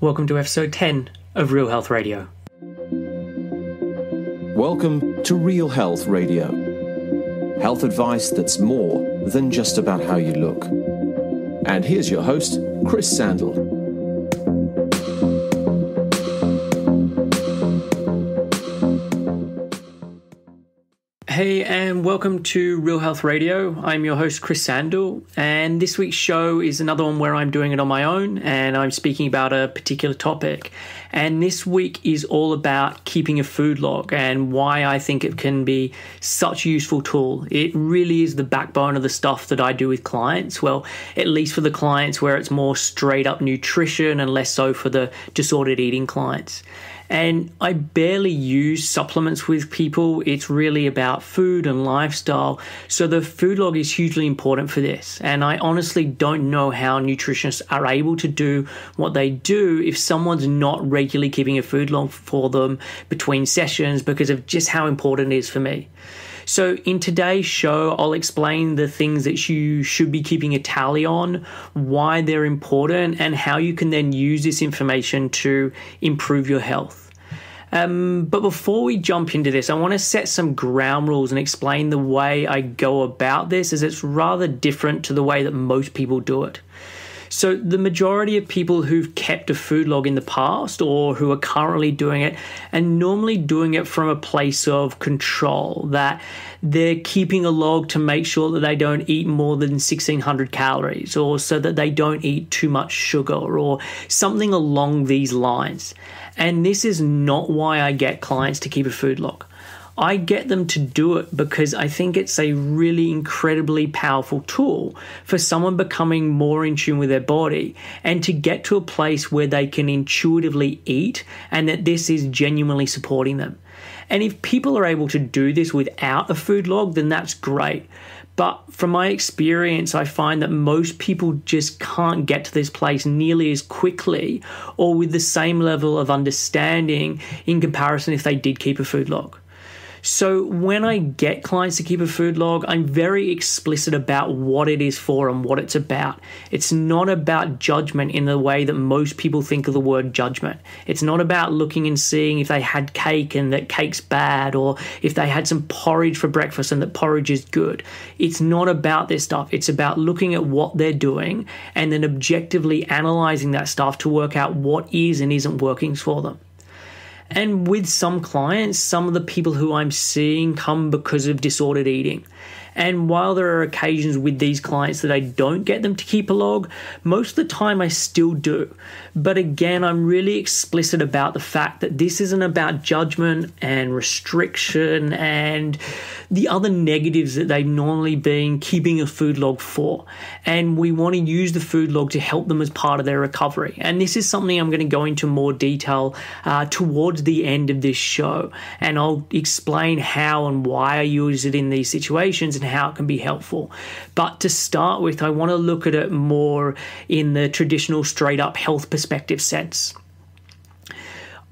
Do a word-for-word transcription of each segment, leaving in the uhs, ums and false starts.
Welcome to episode ten of Real Health Radio. Welcome to Real Health Radio. Health advice that's more than just about how you look. And here's your host, Chris Sandel. Hey, and welcome to Real Health Radio. I'm your host, Chris Sandel, and this week's show is another one where I'm doing it on my own and I'm speaking about a particular topic. And this week is all about keeping a food log and why I think it can be such a useful tool. It really is the backbone of the stuff that I do with clients. Well, at least for the clients where it's more straight up nutrition and less so for the disordered eating clients. And I barely use supplements with people. It's really about food and lifestyle. So the food log is hugely important for this. And I honestly don't know how nutritionists are able to do what they do if someone's not regularly keeping a food log for them between sessions, because of just how important it is for me. So in today's show, I'll explain the things that you should be keeping a tally on, why they're important, and how you can then use this information to improve your health. Um, but before we jump into this, I want to set some ground rules and explain the way I go about this, as it's rather different to the way that most people do it. So the majority of people who've kept a food log in the past or who are currently doing it are normally doing it from a place of control, that they're keeping a log to make sure that they don't eat more than sixteen hundred calories, or so that they don't eat too much sugar, or something along these lines. And this is not why I get clients to keep a food log. I get them to do it because I think it's a really incredibly powerful tool for someone becoming more in tune with their body and to get to a place where they can intuitively eat and that this is genuinely supporting them. And if people are able to do this without a food log, then that's great. But from my experience, I find that most people just can't get to this place nearly as quickly or with the same level of understanding in comparison if they did keep a food log. So when I get clients to keep a food log, I'm very explicit about what it is for and what it's about. It's not about judgment in the way that most people think of the word judgment. It's not about looking and seeing if they had cake and that cake's bad, or if they had some porridge for breakfast and that porridge is good. It's not about this stuff. It's about looking at what they're doing and then objectively analyzing that stuff to work out what is and isn't working for them. And with some clients, some of the people who I'm seeing come because of disordered eating. And while there are occasions with these clients that I don't get them to keep a log, most of the time I still do. But again, I'm really explicit about the fact that this isn't about judgment and restriction and the other negatives that they've normally been keeping a food log for. And we want to use the food log to help them as part of their recovery. And this is something I'm going to go into more detail uh, towards the end of this show. And I'll explain how and why I use it in these situations and how it can be helpful. But to start with, I want to look at it more in the traditional straight up health perspective sense.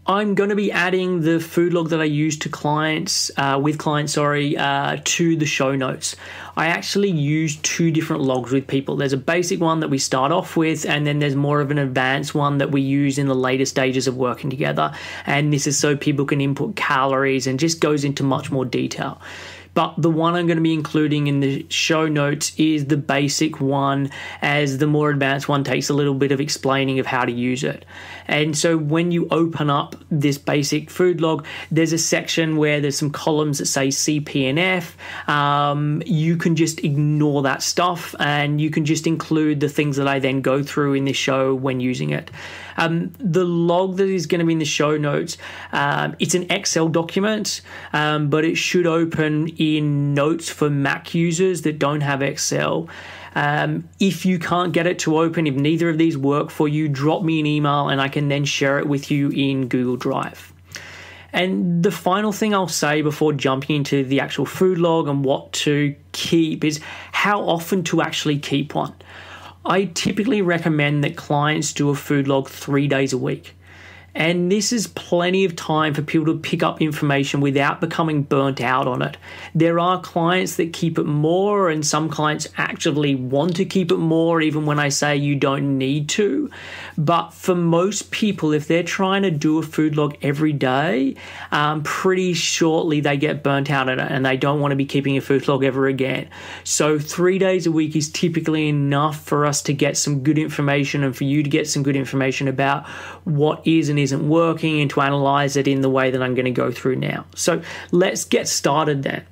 I'm going to be adding the food log that I use to clients, uh, with clients, sorry, uh, to the show notes. I actually use two different logs with people. There's a basic one that we start off with, and then there's more of an advanced one that we use in the later stages of working together. And this is so people can input calories and just goes into much more detail. But the one I'm going to be including in the show notes is the basic one, as the more advanced one takes a little bit of explaining of how to use it. And so when you open up this basic food log, there's a section where there's some columns that say C P and F. Um, you can just ignore that stuff and you can just include the things that I then go through in this show when using it. Um, the log that is going to be in the show notes, um, it's an Excel document, um, but it should open in Notes for Mac users that don't have Excel. Um, if you can't get it to open, if neither of these work for you, drop me an email and I can then share it with you in Google Drive. And the final thing I'll say before jumping into the actual food log and what to keep is how often to actually keep one. I typically recommend that clients do a food log three days a week. And this is plenty of time for people to pick up information without becoming burnt out on it. There are clients that keep it more, and some clients actively want to keep it more, even when I say you don't need to. But for most people, if they're trying to do a food log every day, um, pretty shortly they get burnt out on it and they don't want to be keeping a food log ever again. So three days a week is typically enough for us to get some good information and for you to get some good information about what is and isn't working, and to analyze it in the way that I'm going to go through now. So let's get started then.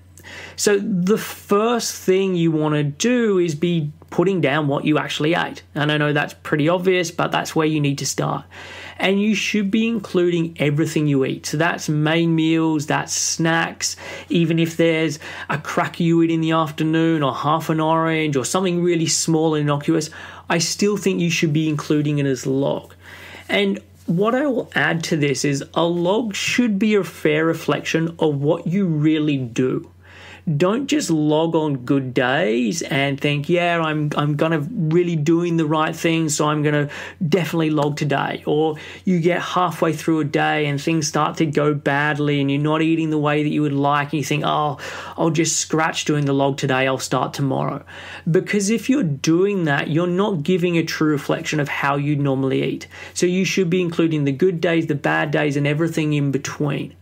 So the first thing you want to do is be putting down what you actually ate. And I know that's pretty obvious, but that's where you need to start. And you should be including everything you eat. So that's main meals, that's snacks, even if there's a cracker you eat in the afternoon or half an orange or something really small and innocuous, I still think you should be including it as a log. And what I will add to this is a log should be a fair reflection of what you really do. Don't just log on good days and think, yeah, I'm, I'm kind of really doing the right thing, so I'm going to definitely log today. Or you get halfway through a day and things start to go badly and you're not eating the way that you would like and you think, oh, I'll just scratch doing the log today, I'll start tomorrow. Because if you're doing that, you're not giving a true reflection of how you normally eat. So you should be including the good days, the bad days, and everything in between,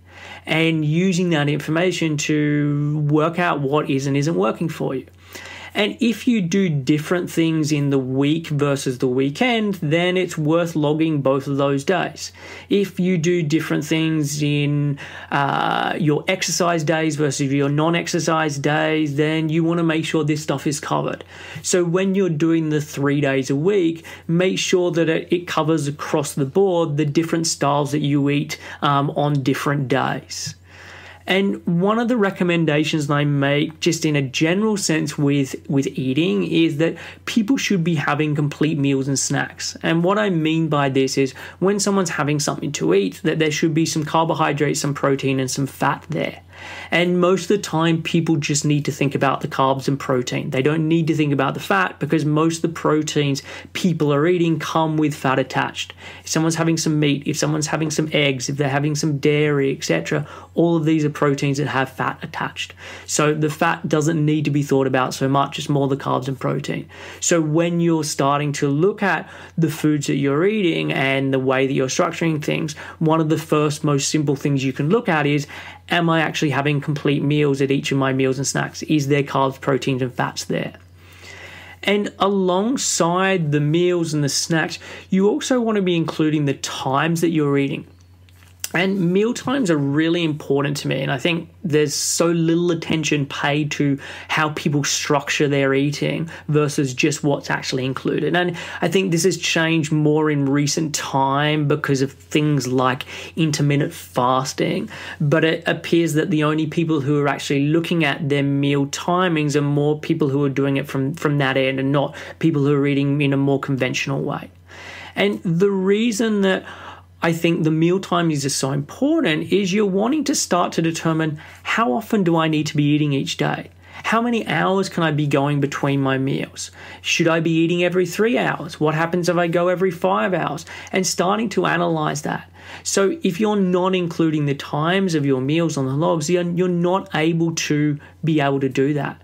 and using that information to work out what is and isn't working for you. And if you do different things in the week versus the weekend, then it's worth logging both of those days. If you do different things in uh, your exercise days versus your non-exercise days, then you want to make sure this stuff is covered. So when you're doing the three days a week, make sure that it, it covers across the board the different styles that you eat um, on different days. And one of the recommendations I make just in a general sense with, with eating is that people should be having complete meals and snacks. And what I mean by this is when someone's having something to eat, that there should be some carbohydrates, some protein, and some fat there. And most of the time, people just need to think about the carbs and protein. They don't need to think about the fat because most of the proteins people are eating come with fat attached. If someone's having some meat, if someone's having some eggs, if they're having some dairy, et cetera, all of these are proteins that have fat attached. So the fat doesn't need to be thought about so much. It's more the carbs and protein. So when you're starting to look at the foods that you're eating and the way that you're structuring things, one of the first most simple things you can look at is, am I actually having complete meals at each of my meals and snacks? Is there carbs, proteins, and fats there? And alongside the meals and the snacks, you also want to be including the times that you're eating. And meal times are really important to me, and I think there's so little attention paid to how people structure their eating versus just what's actually included. And I think this has changed more in recent time because of things like intermittent fasting, but it appears that the only people who are actually looking at their meal timings are more people who are doing it from, from that end and not people who are eating in a more conventional way. And the reason that I think the mealtime is just so important is you're wanting to start to determine how often do I need to be eating each day? How many hours can I be going between my meals? Should I be eating every three hours? What happens if I go every five hours? And starting to analyze that. So if you're not including the times of your meals on the logs, you're not able to be able to do that.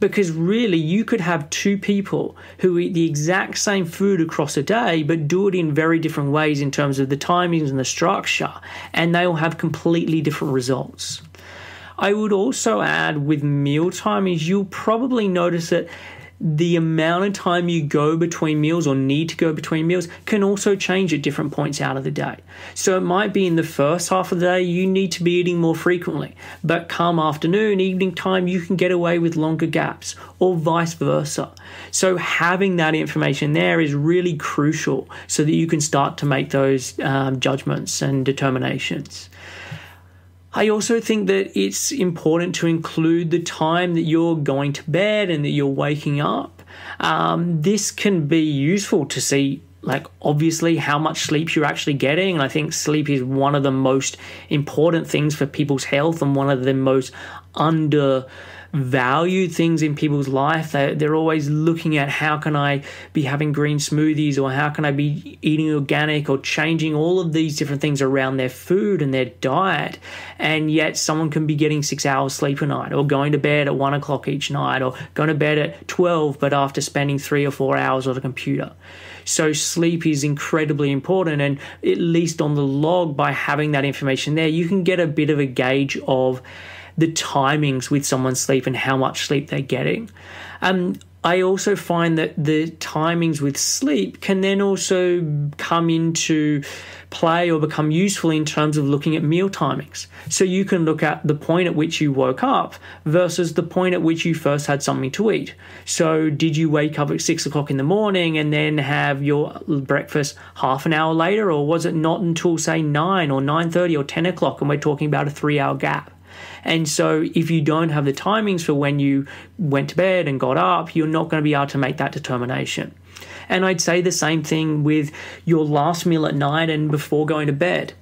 Because really, you could have two people who eat the exact same food across a day, but do it in very different ways in terms of the timings and the structure, and they will have completely different results. I would also add with meal timings, you'll probably notice that the amount of time you go between meals or need to go between meals can also change at different points out of the day. So it might be in the first half of the day, you need to be eating more frequently, but come afternoon, evening time, you can get away with longer gaps or vice versa. So having that information there is really crucial so that you can start to make those um, judgments and determinations. I also think that it's important to include the time that you're going to bed and that you're waking up. Um, this can be useful to see, like, obviously how much sleep you're actually getting. And I think sleep is one of the most important things for people's health and one of the most under value things in people's life. They, they're always looking at how can I be having green smoothies, or how can I be eating organic, or changing all of these different things around their food and their diet. And yet someone can be getting six hours sleep a night, or going to bed at one o'clock each night, or going to bed at twelve, but after spending three or four hours on a computer. So sleep is incredibly important, and at least on the log, by having that information there, you can get a bit of a gauge of the timings with someone's sleep and how much sleep they're getting. Um, I also find that the timings with sleep can then also come into play or become useful in terms of looking at meal timings. So you can look at the point at which you woke up versus the point at which you first had something to eat. So did you wake up at six o'clock in the morning and then have your breakfast half an hour later, or was it not until, say, nine or nine thirty or ten o'clock, and we're talking about a three-hour gap? And so if you don't have the timings for when you went to bed and got up, you're not going to be able to make that determination. And I'd say the same thing with your last meal at night and before going to bed.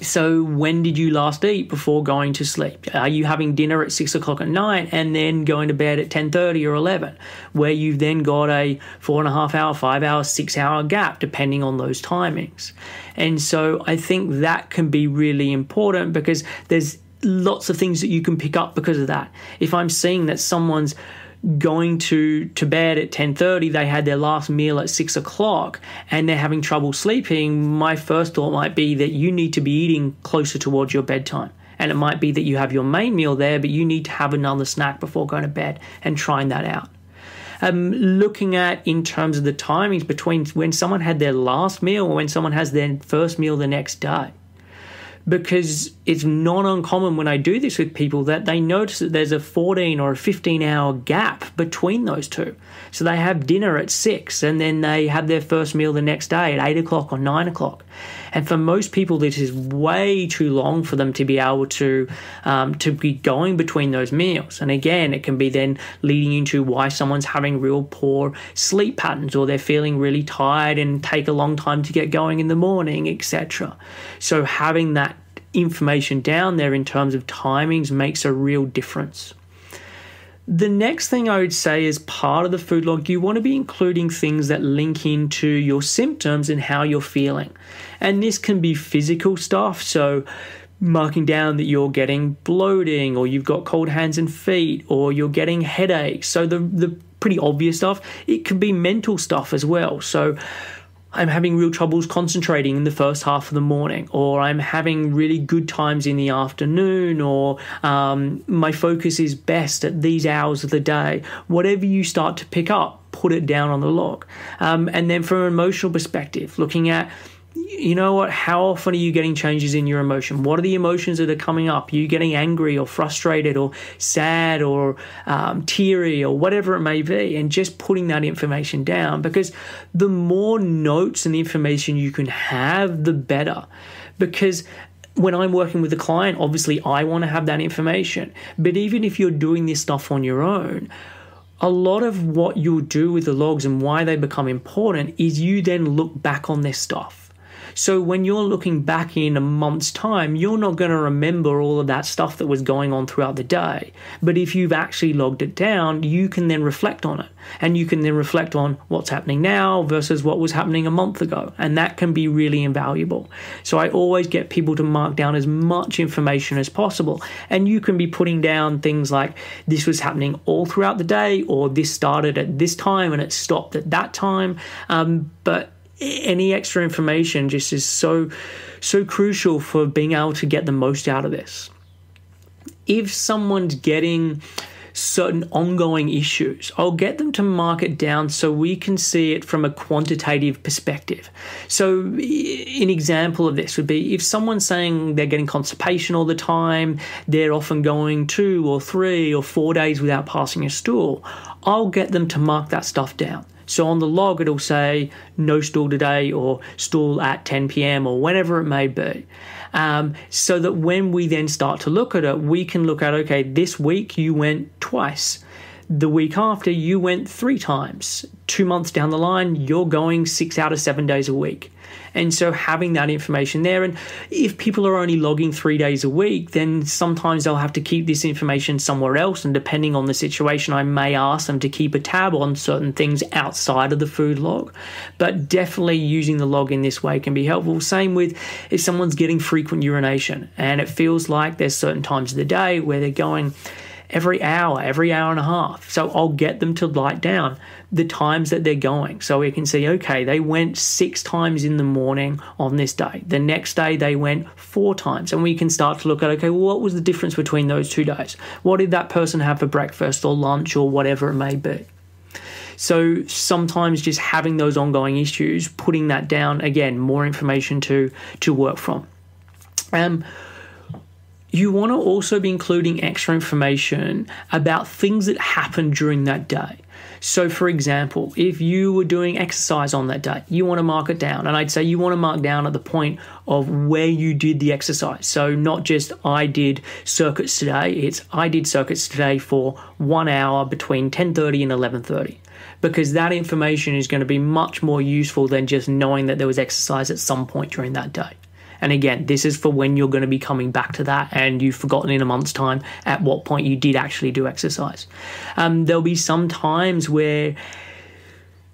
So when did you last eat before going to sleep? Are you having dinner at six o'clock at night and then going to bed at ten thirty or eleven, where you've then got a four and a half hour, five hour, six hour gap, depending on those timings? And so I think that can be really important, because there's lots of things that you can pick up because of that. If I'm seeing that someone's going to, to bed at ten thirty, they had their last meal at six o'clock, and they're having trouble sleeping, my first thought might be that you need to be eating closer towards your bedtime. And it might be that you have your main meal there, but you need to have another snack before going to bed, and trying that out. Um, looking at in terms of the timings between when someone had their last meal or when someone has their first meal the next day. Because it's not uncommon when I do this with people that they notice that there's a fourteen or a fifteen hour gap between those two. So they have dinner at six, and then they have their first meal the next day at eight o'clock or nine o'clock. And for most people, this is way too long for them to be able to, um, to be going between those meals. And again, it can be then leading into why someone's having real poor sleep patterns, or they're feeling really tired and take a long time to get going in the morning, et cetera. So having that information down there in terms of timings makes a real difference. The next thing I would say is, part of the food log, you want to be including things that link into your symptoms and how you're feeling. And this can be physical stuff, so marking down that you're getting bloating, or you've got cold hands and feet, or you're getting headaches. So the, the pretty obvious stuff. It could be mental stuff as well. So I'm having real troubles concentrating in the first half of the morning, or I'm having really good times in the afternoon, or um, my focus is best at these hours of the day. Whatever you start to pick up, put it down on the log. Um, and then from an emotional perspective, looking at, you know what, how often are you getting changes in your emotion? What are the emotions that are coming up? Are you getting angry or frustrated or sad or um, teary or whatever it may be? And just putting that information down, because the more notes and information you can have, the better. Because when I'm working with a client, obviously I want to have that information. But even if you're doing this stuff on your own, a lot of what you'll do with the logs and why they become important is you then look back on this stuff. So when you're looking back in a month's time, you're not going to remember all of that stuff that was going on throughout the day. But if you've actually logged it down, you can then reflect on it. And you can then reflect on what's happening now versus what was happening a month ago. And that can be really invaluable. So I always get people to mark down as much information as possible. And you can be putting down things like, this was happening all throughout the day, or this started at this time and it stopped at that time. Um, but any extra information just is so, so crucial for being able to get the most out of this. If someone's getting certain ongoing issues, I'll get them to mark it down so we can see it from a quantitative perspective. So an example of this would be if someone's saying they're getting constipation all the time, they're often going two or three or four days without passing a stool, I'll get them to mark that stuff down. So on the log, it'll say no stool today, or stool at ten p m or whenever it may be. Um, so that when we then start to look at it, we can look at, okay, this week you went twice. The week after, you went three times. Two months down the line, you're going six out of seven days a week. And so having that information there, and if people are only logging three days a week, then sometimes they'll have to keep this information somewhere else. And depending on the situation, I may ask them to keep a tab on certain things outside of the food log. But definitely using the log in this way can be helpful. Same with if someone's getting frequent urination and it feels like there's certain times of the day where they're going every hour, every hour and a half. So I'll get them to write down the times that they're going. So we can see, okay, they went six times in the morning on this day. The next day they went four times. And we can start to look at, okay, well, what was the difference between those two days? What did that person have for breakfast or lunch or whatever it may be? So sometimes just having those ongoing issues, putting that down, again, more information to, to work from. Um, You want to also be including extra information about things that happened during that day. So, for example, if you were doing exercise on that day, you want to mark it down. And I'd say you want to mark down at the point of where you did the exercise. So not just I did circuits today, it's I did circuits today for one hour between ten thirty and eleven thirty. Because that information is going to be much more useful than just knowing that there was exercise at some point during that day. And again, this is for when you're going to be coming back to that and you've forgotten in a month's time at what point you did actually do exercise. Um, there'll be some times where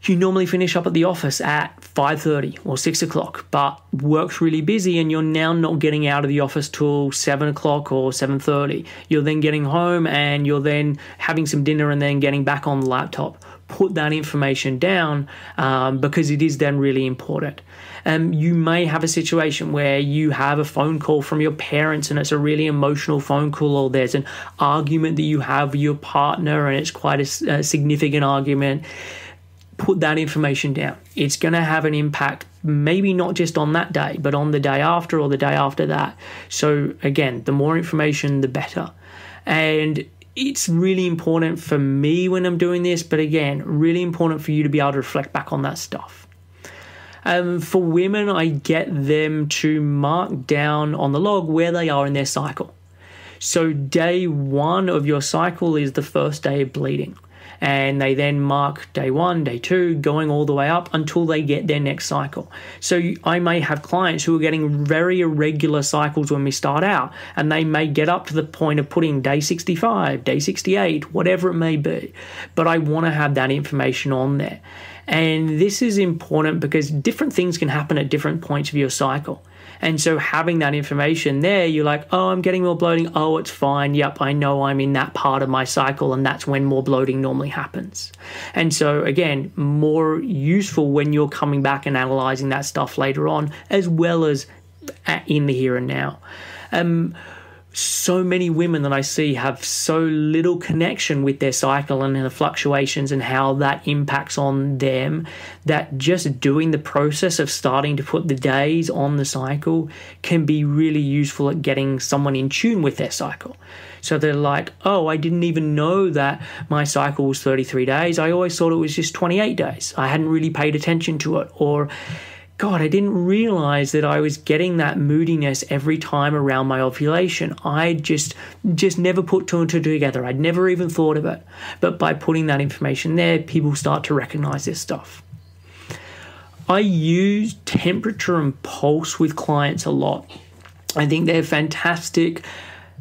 you normally finish up at the office at five thirty or six o'clock, but work's really busy and you're now not getting out of the office till seven o'clock or seven thirty. You're then getting home and you're then having some dinner and then getting back on the laptop. Put that information down um, because it is then really important. Um, you may have a situation where you have a phone call from your parents and it's a really emotional phone call, or there's an argument that you have with your partner and it's quite a, a significant argument. Put that information down. It's going to have an impact, maybe not just on that day, but on the day after or the day after that. So again, the more information, the better. And it's really important for me when I'm doing this, but again, really important for you to be able to reflect back on that stuff. Um, for women, I get them to mark down on the log where they are in their cycle. So day one of your cycle is the first day of bleeding. And they then mark day one, day two, going all the way up until they get their next cycle. So I may have clients who are getting very irregular cycles when we start out, and they may get up to the point of putting day sixty-five, day sixty-eight, whatever it may be. But I want to have that information on there. And this is important because different things can happen at different points of your cycle. And so having that information there, you're like, oh, I'm getting more bloating. Oh, it's fine. Yep, I know I'm in that part of my cycle and that's when more bloating normally happens. And so again, more useful when you're coming back and analyzing that stuff later on, as well as in the here and now. Um, so many women that I see have so little connection with their cycle and the fluctuations and how that impacts on them, that just doing the process of starting to put the days on the cycle can be really useful at getting someone in tune with their cycle. So they're like, oh, I didn't even know that my cycle was thirty-three days. I always thought it was just twenty-eight days. I hadn't really paid attention to it. Or, God, I didn't realize that I was getting that moodiness every time around my ovulation. I just just never put two and two together. I'd never even thought of it. But by putting that information there, people start to recognize this stuff. I use temperature and pulse with clients a lot. I think they're fantastic,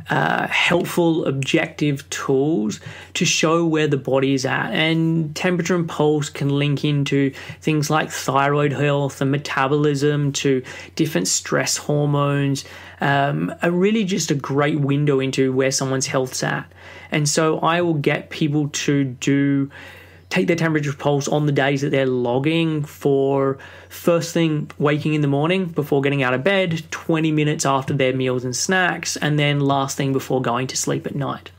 uh, helpful, objective tools to show where the body is at. And temperature and pulse can link into things like thyroid health and metabolism, to different stress hormones, um, are really just a great window into where someone's health's at. And so I will get people to do take their temperature pulse on the days that they're logging for first thing waking in the morning before getting out of bed, twenty minutes after their meals and snacks, and then last thing before going to sleep at night.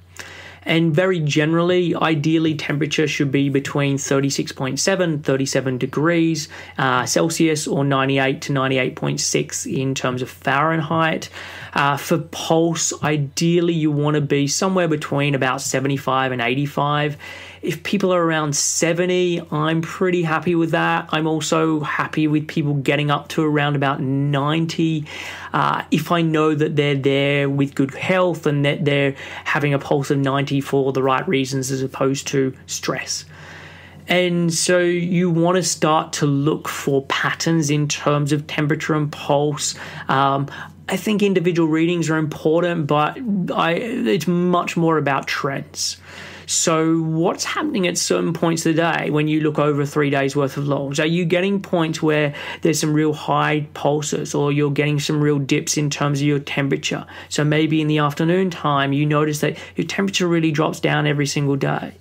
And very generally, ideally, temperature should be between thirty-six point seven, thirty-seven degrees uh, Celsius, or ninety-eight to ninety-eight point six in terms of Fahrenheit. Uh, for pulse, ideally, you want to be somewhere between about seventy-five and eighty-five. If people are around seventy, I'm pretty happy with that. I'm also happy with people getting up to around about ninety. Uh, if I know that they're there with good health and that they're having a pulse of ninety for the right reasons as opposed to stress. And so you want to start to look for patterns in terms of temperature and pulse. Um, I think individual readings are important, but I, it's much more about trends. So what's happening at certain points of the day when you look over three days worth of logs? Are you getting points where there's some real high pulses, or you're getting some real dips in terms of your temperature? So maybe in the afternoon time, you notice that your temperature really drops down every single day.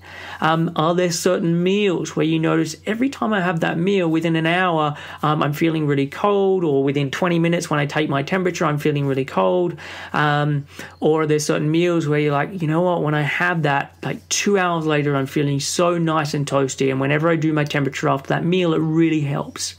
Um, are there certain meals where you notice every time I have that meal, within an hour, um, I'm feeling really cold, or within twenty minutes when I take my temperature, I'm feeling really cold? Um, or are there certain meals where you're like, you know what, when I have that, like two hours later, I'm feeling so nice and toasty, and whenever I do my temperature after that meal, it really helps?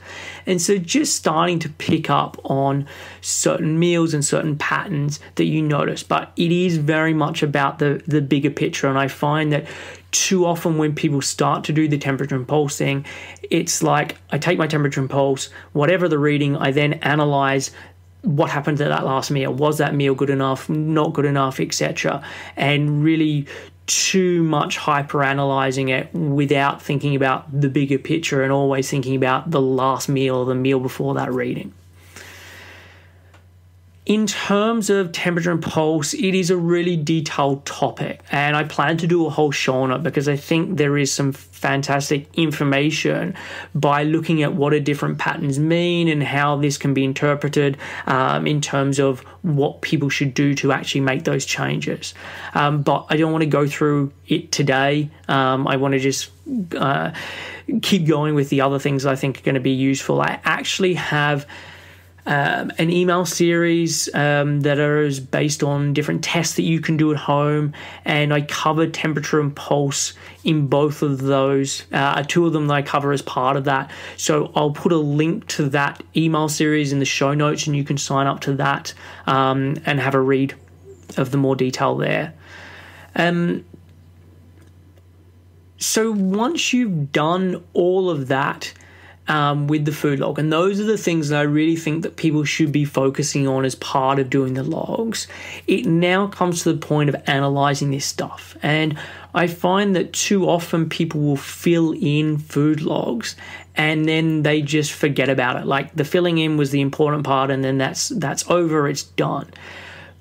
And so just starting to pick up on certain meals and certain patterns that you notice. But it is very much about the, the bigger picture, and I find that too often when people start to do the temperature and pulse thing, it's like I take my temperature and pulse, whatever the reading, I then analyze what happened at that last meal. Was that meal good enough, not good enough, et cetera? And really too much hyper-analyzing it without thinking about the bigger picture and always thinking about the last meal or the meal before that reading. In terms of temperature and pulse, it is a really detailed topic, and I plan to do a whole show on it because I think there is some fantastic information by looking at what do different patterns mean and how this can be interpreted um, in terms of what people should do to actually make those changes. Um, but I don't want to go through it today. Um, I want to just uh, keep going with the other things I think are going to be useful. I actually have Um, an email series um, that is based on different tests that you can do at home, and I cover temperature and pulse in both of those, uh, two of them that I cover as part of that. So I'll put a link to that email series in the show notes, and you can sign up to that um, and have a read of the more detail there. Um, so once you've done all of that, Um, with the food log, and those are the things that I really think that people should be focusing on as part of doing the logs, it now comes to the point of analyzing this stuff. And I find that too often people will fill in food logs and then they just forget about it. Like the filling in was the important part, and then that's that's over, it's done.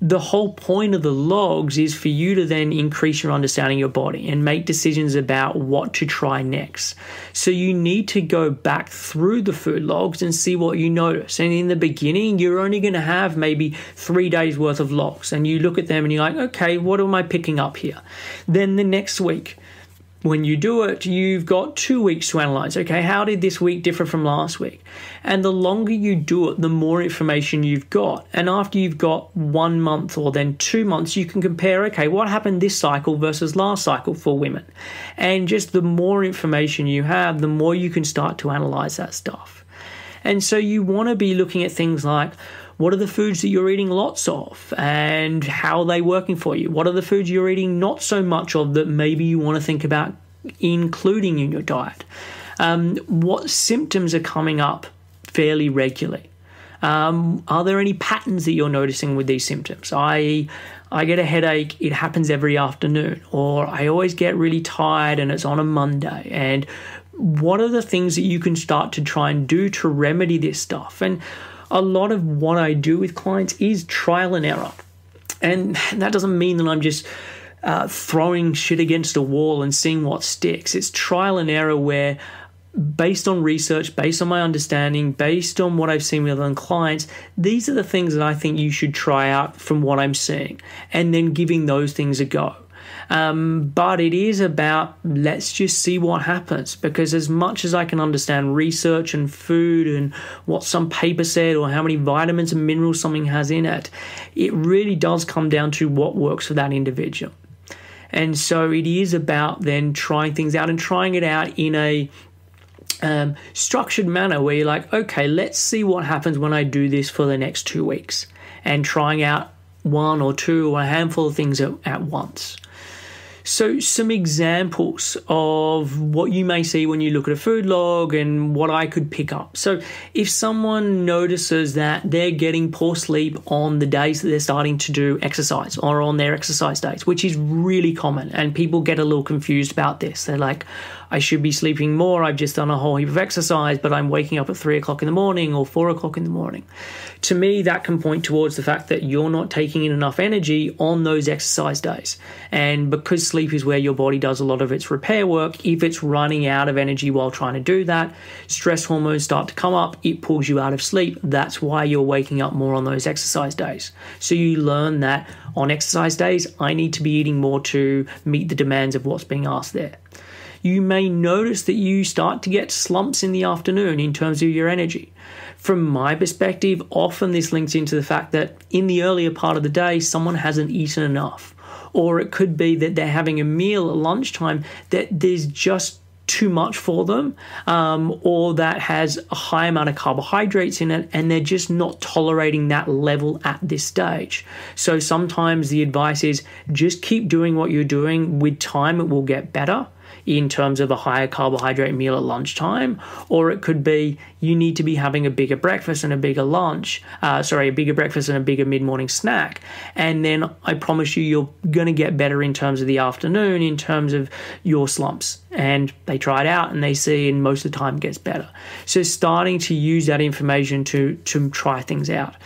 The whole point of the logs is for you to then increase your understanding of your body and make decisions about what to try next. So you need to go back through the food logs and see what you notice. And in the beginning, you're only going to have maybe three days worth of logs, and you look at them and you're like, okay, what am I picking up here? Then the next week, when you do it, you've got two weeks to analyze. Okay, how did this week differ from last week? And the longer you do it, the more information you've got. And after you've got one month or then two months, you can compare, okay, what happened this cycle versus last cycle for women? And just the more information you have, the more you can start to analyze that stuff. And so you want to be looking at things like, what are the foods that you're eating lots of and how are they working for you? What are the foods you're eating not so much of that maybe you want to think about including in your diet? Um, what symptoms are coming up fairly regularly? Um, are there any patterns that you're noticing with these symptoms? that is, I get a headache, it happens every afternoon, or I always get really tired and it's on a Monday. And what are the things that you can start to try and do to remedy this stuff? And a lot of what I do with clients is trial and error. And that doesn't mean that I'm just uh, throwing shit against a wall and seeing what sticks. It's trial and error where, based on research, based on my understanding, based on what I've seen with other clients, these are the things that I think you should try out from what I'm seeing, and then giving those things a go. Um, but it is about, let's just see what happens, because as much as I can understand research and food and what some paper said or how many vitamins and minerals something has in it, it really does come down to what works for that individual. And so it is about then trying things out and trying it out in a um, structured manner where you're like, okay, let's see what happens when I do this for the next two weeks and trying out one or two or a handful of things at, at once. So some examples of what you may see when you look at a food log and what I could pick up. So if someone notices that they're getting poor sleep on the days that they're starting to do exercise or on their exercise days, which is really common, and people get a little confused about this. They're like, I should be sleeping more. I've just done a whole heap of exercise, but I'm waking up at three o'clock in the morning or four o'clock in the morning. To me, that can point towards the fact that you're not taking in enough energy on those exercise days. And because sleep is where your body does a lot of its repair work, if it's running out of energy while trying to do that, stress hormones start to come up. It pulls you out of sleep. That's why you're waking up more on those exercise days. So you learn that on exercise days, I need to be eating more to meet the demands of what's being asked there. You may notice that you start to get slumps in the afternoon in terms of your energy. From my perspective, often this links into the fact that in the earlier part of the day, someone hasn't eaten enough. Or it could be that they're having a meal at lunchtime that there's just too much for them, um, or that has a high amount of carbohydrates in it, and they're just not tolerating that level at this stage. So sometimes the advice is just keep doing what you're doing. With time, it will get better in terms of a higher carbohydrate meal at lunchtime, or it could be you need to be having a bigger breakfast and a bigger lunch, uh, sorry, a bigger breakfast and a bigger mid-morning snack, and then I promise you you're going to get better in terms of the afternoon, in terms of your slumps. And they try it out and they see, and most of the time it gets better. So starting to use that information to, to try things out.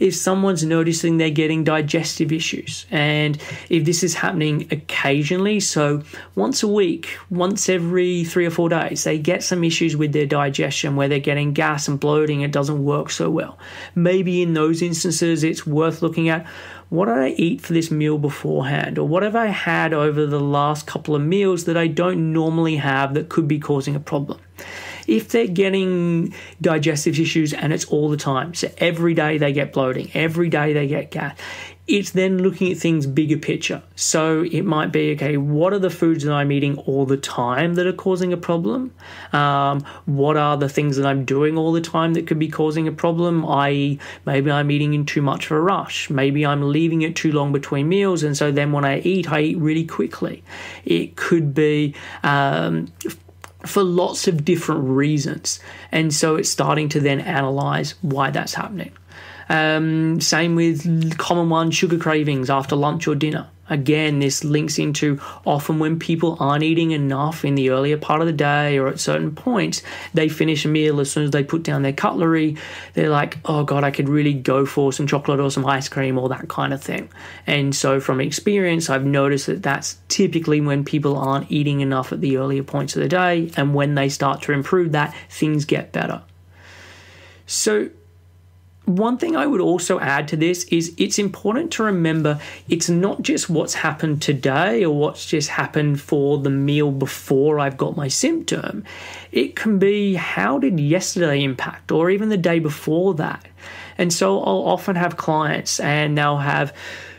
If someone's noticing they're getting digestive issues, and if this is happening occasionally, so once a week, once every three or four days, they get some issues with their digestion where they're getting gas and bloating, it doesn't work so well. Maybe in those instances, it's worth looking at, what did I eat for this meal beforehand? Or what have I had over the last couple of meals that I don't normally have that could be causing a problem? If they're getting digestive issues and it's all the time, so every day they get bloating, every day they get gas, it's then looking at things bigger picture. So it might be, okay, what are the foods that I'm eating all the time that are causing a problem? Um, what are the things that I'm doing all the time that could be causing a problem? that is maybe I'm eating in too much of a rush. Maybe I'm leaving it too long between meals, and so then when I eat, I eat really quickly. It could be um, for lots of different reasons. And so it's starting to then analyze why that's happening. Um, same with common one, sugar cravings after lunch or dinner. Again, this links into often when people aren't eating enough in the earlier part of the day or at certain points, they finish a meal as soon as they put down their cutlery. They're like, oh God, I could really go for some chocolate or some ice cream or that kind of thing. And so from experience, I've noticed that that's typically when people aren't eating enough at the earlier points of the day. And when they start to improve that, things get better. So one thing I would also add to this is it's important to remember it's not just what's happened today or what's just happened for the meal before I've got my symptom. It can be how did yesterday impact, or even the day before that. And so I'll often have clients and they'll have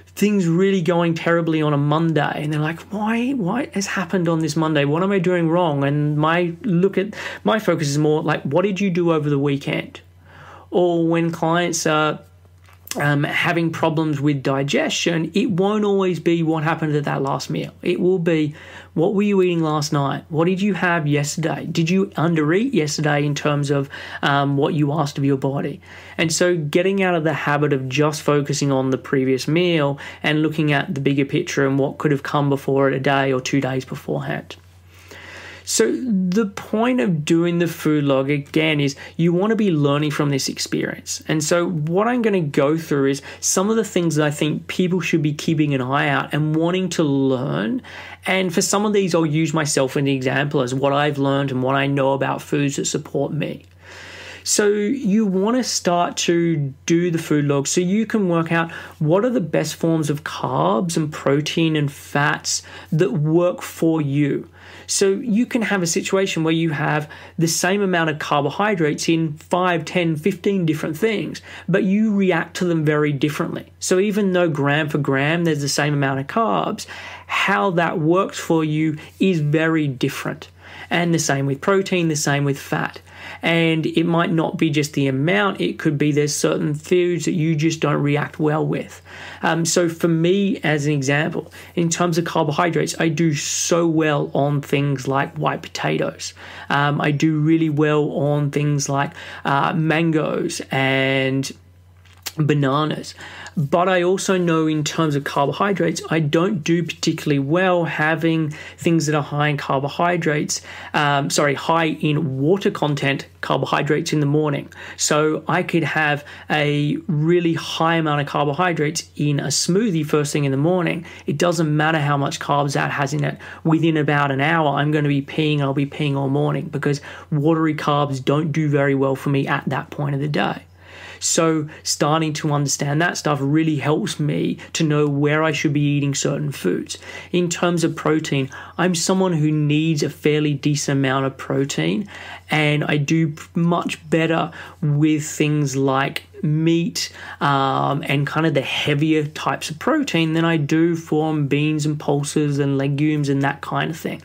things really going terribly on a Monday, and they're like, why, why has happened on this Monday? What am I doing wrong? And my look at my focus is more like, what did you do over the weekend? Or when clients are um, having problems with digestion, it won't always be what happened at that last meal. It will be, what were you eating last night? What did you have yesterday? Did you undereat yesterday in terms of um, what you asked of your body? And so getting out of the habit of just focusing on the previous meal and looking at the bigger picture and what could have come before it a day or two days beforehand. So the point of doing the food log, again, is you want to be learning from this experience. And so what I'm going to go through is some of the things that I think people should be keeping an eye out and wanting to learn. And for some of these, I'll use myself as an example as what I've learned and what I know about foods that support me. So you want to start to do the food log so you can work out what are the best forms of carbs and protein and fats that work for you. So you can have a situation where you have the same amount of carbohydrates in five, ten, fifteen different things, but you react to them very differently. So even though gram for gram there's the same amount of carbs, how that works for you is very different. And the same with protein, the same with fat. And it might not be just the amount. It could be there's certain foods that you just don't react well with. Um, so for me, as an example, in terms of carbohydrates, I do so well on things like white potatoes. Um, I do really well on things like uh, mangoes and bananas. But I also know in terms of carbohydrates, I don't do particularly well having things that are high in carbohydrates, um, sorry, high in water content carbohydrates in the morning. So I could have a really high amount of carbohydrates in a smoothie first thing in the morning. It doesn't matter how much carbs that has in it. Within about an hour, I'm going to be peeing. I'll be peeing all morning because watery carbs don't do very well for me at that point of the day. So starting to understand that stuff really helps me to know where I should be eating certain foods. In terms of protein, I'm someone who needs a fairly decent amount of protein, and I do much better with things like meat um, and kind of the heavier types of protein than I do from beans and pulses and legumes and that kind of thing.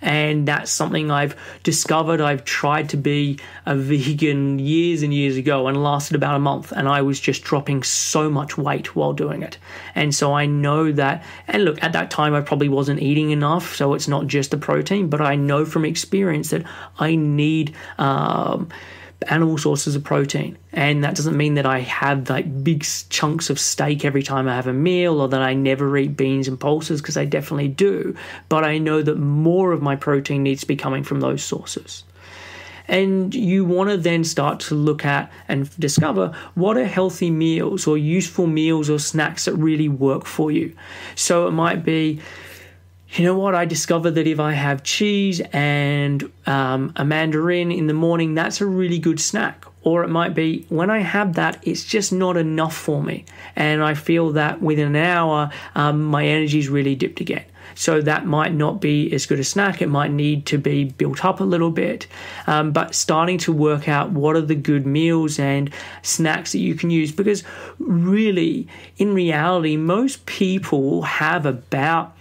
And that's something I've discovered. I've tried to be a vegan years and years ago and lasted about a month, and I was just dropping so much weight while doing it. And so I know that, and look, at that time I probably wasn't eating enough, so it's not just the protein, but I know from experience that I need um, animal sources of protein. And that doesn't mean that I have like big chunks of steak every time I have a meal, or that I never eat beans and pulses, because I definitely do. But I know that more of my protein needs to be coming from those sources. And you want to then start to look at and discover what are healthy meals or useful meals or snacks that really work for you. So it might be, you know what, I discovered that if I have cheese and um, a mandarin in the morning, that's a really good snack. Or it might be, when I have that, it's just not enough for me, and I feel that within an hour, um, my energy's really dipped again. So that might not be as good a snack. It might need to be built up a little bit. Um, but starting to work out what are the good meals and snacks that you can use, because really, in reality, most people have about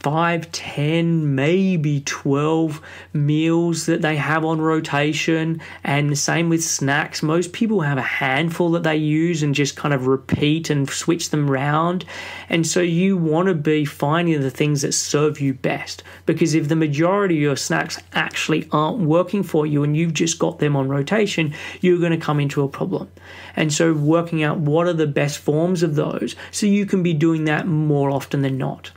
five, ten, maybe twelve meals that they have on rotation, and the same with snacks. Most people have a handful that they use and just kind of repeat and switch them round. And so you want to be finding the things that serve you best, because if the majority of your snacks actually aren't working for you and you've just got them on rotation, you're going to come into a problem. And so working out what are the best forms of those, so you can be doing that more often than not.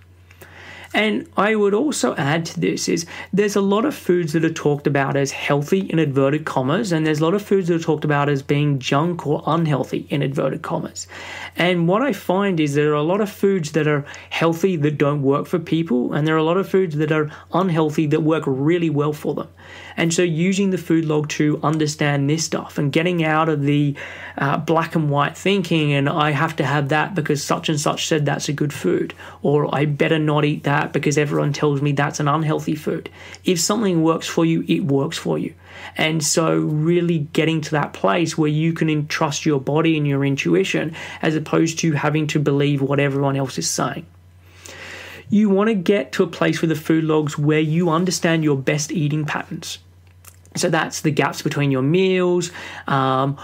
And I would also add to this is there's a lot of foods that are talked about as healthy in inverted commas, and there's a lot of foods that are talked about as being junk or unhealthy in inverted commas. And what I find is there are a lot of foods that are healthy that don't work for people, and there are a lot of foods that are unhealthy that work really well for them. And so using the food log to understand this stuff and getting out of the uh, black and white thinking, and I have to have that because such and such said that's a good food, or I better not eat that because everyone tells me that's an unhealthy food. If something works for you, it works for you. And so really getting to that place where you can entrust your body and your intuition, as opposed to having to believe what everyone else is saying. You want to get to a place with the food logs where you understand your best eating patterns. So that's the gaps between your meals. Um,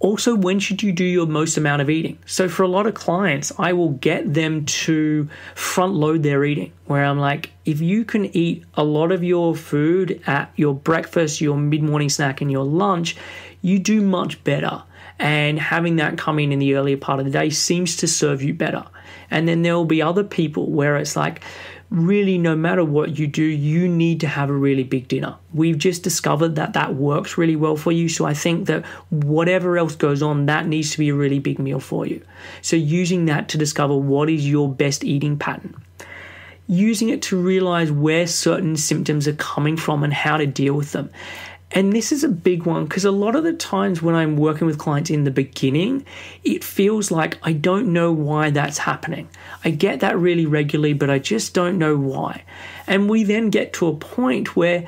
also, when should you do your most amount of eating? So for a lot of clients, I will get them to front load their eating, where I'm like, if you can eat a lot of your food at your breakfast, your mid-morning snack, and your lunch, you do much better. And having that come in in the earlier part of the day seems to serve you better. And then there will be other people where it's like, really, no matter what you do, you need to have a really big dinner. We've just discovered that that works really well for you. So I think that whatever else goes on, that needs to be a really big meal for you. So using that to discover what is your best eating pattern. Using it to realize where certain symptoms are coming from and how to deal with them. And this is a big one, because a lot of the times when I'm working with clients in the beginning, it feels like I don't know why that's happening. I get that really regularly, but I just don't know why. And we then get to a point where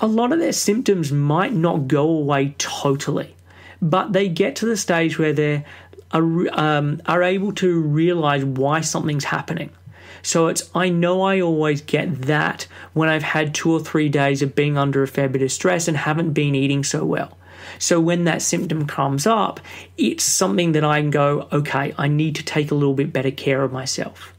a lot of their symptoms might not go away totally, but they get to the stage where they are, um, are able to realize why something's happening. So it's, I know I always get that when I've had two or three days of being under a fair bit of stress and haven't been eating so well. So when that symptom comes up, it's something that I can go, okay, I need to take a little bit better care of myself.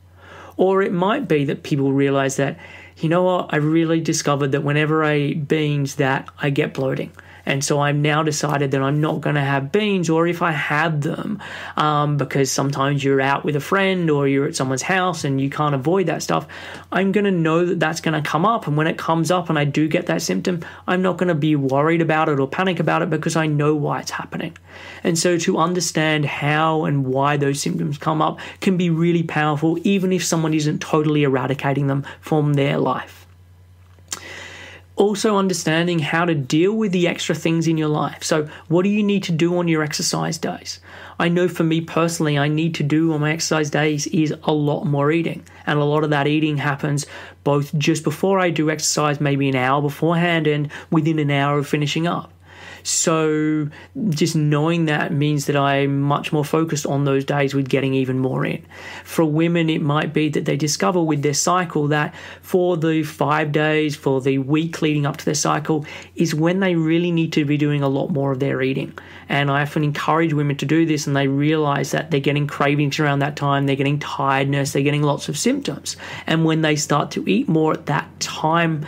Or it might be that people realize that, you know what, I really discovered that whenever I eat beans that I get bloating. And so I've now decided that I'm not going to have beans, or if I have them, um, because sometimes you're out with a friend or you're at someone's house and you can't avoid that stuff, I'm going to know that that's going to come up. And when it comes up and I do get that symptom, I'm not going to be worried about it or panic about it because I know why it's happening. And so to understand how and why those symptoms come up can be really powerful, even if someone isn't totally eradicating them from their life. Also understanding how to deal with the extra things in your life. So what do you need to do on your exercise days? I know for me personally, I need to do on my exercise days is a lot more eating. And a lot of that eating happens both just before I do exercise, maybe an hour beforehand, and within an hour of finishing up. So just knowing that means that I'm much more focused on those days with getting even more in. For women, it might be that they discover with their cycle that for the five days, for the week leading up to their cycle, is when they really need to be doing a lot more of their eating. And I often encourage women to do this, and they realize that they're getting cravings around that time, they're getting tiredness, they're getting lots of symptoms. And when they start to eat more at that time,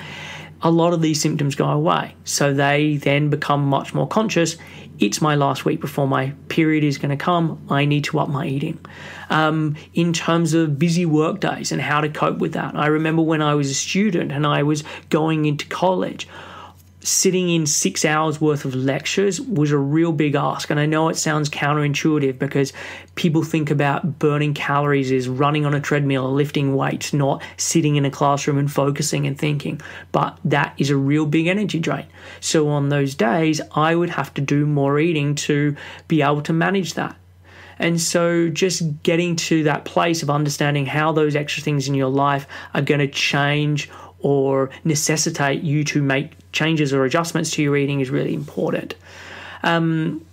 a lot of these symptoms go away. So they then become much more conscious. It's my last week before my period is going to come. I need to up my eating. Um, in terms of busy work days and how to cope with that, I remember when I was a student and I was going into college, sitting in six hours worth of lectures was a real big ask. And I know it sounds counterintuitive because people think about burning calories as running on a treadmill or lifting weights, not sitting in a classroom and focusing and thinking. But that is a real big energy drain. So on those days, I would have to do more eating to be able to manage that. And so just getting to that place of understanding how those extra things in your life are going to change or necessitate you to make changes or adjustments to your eating is really important. Um,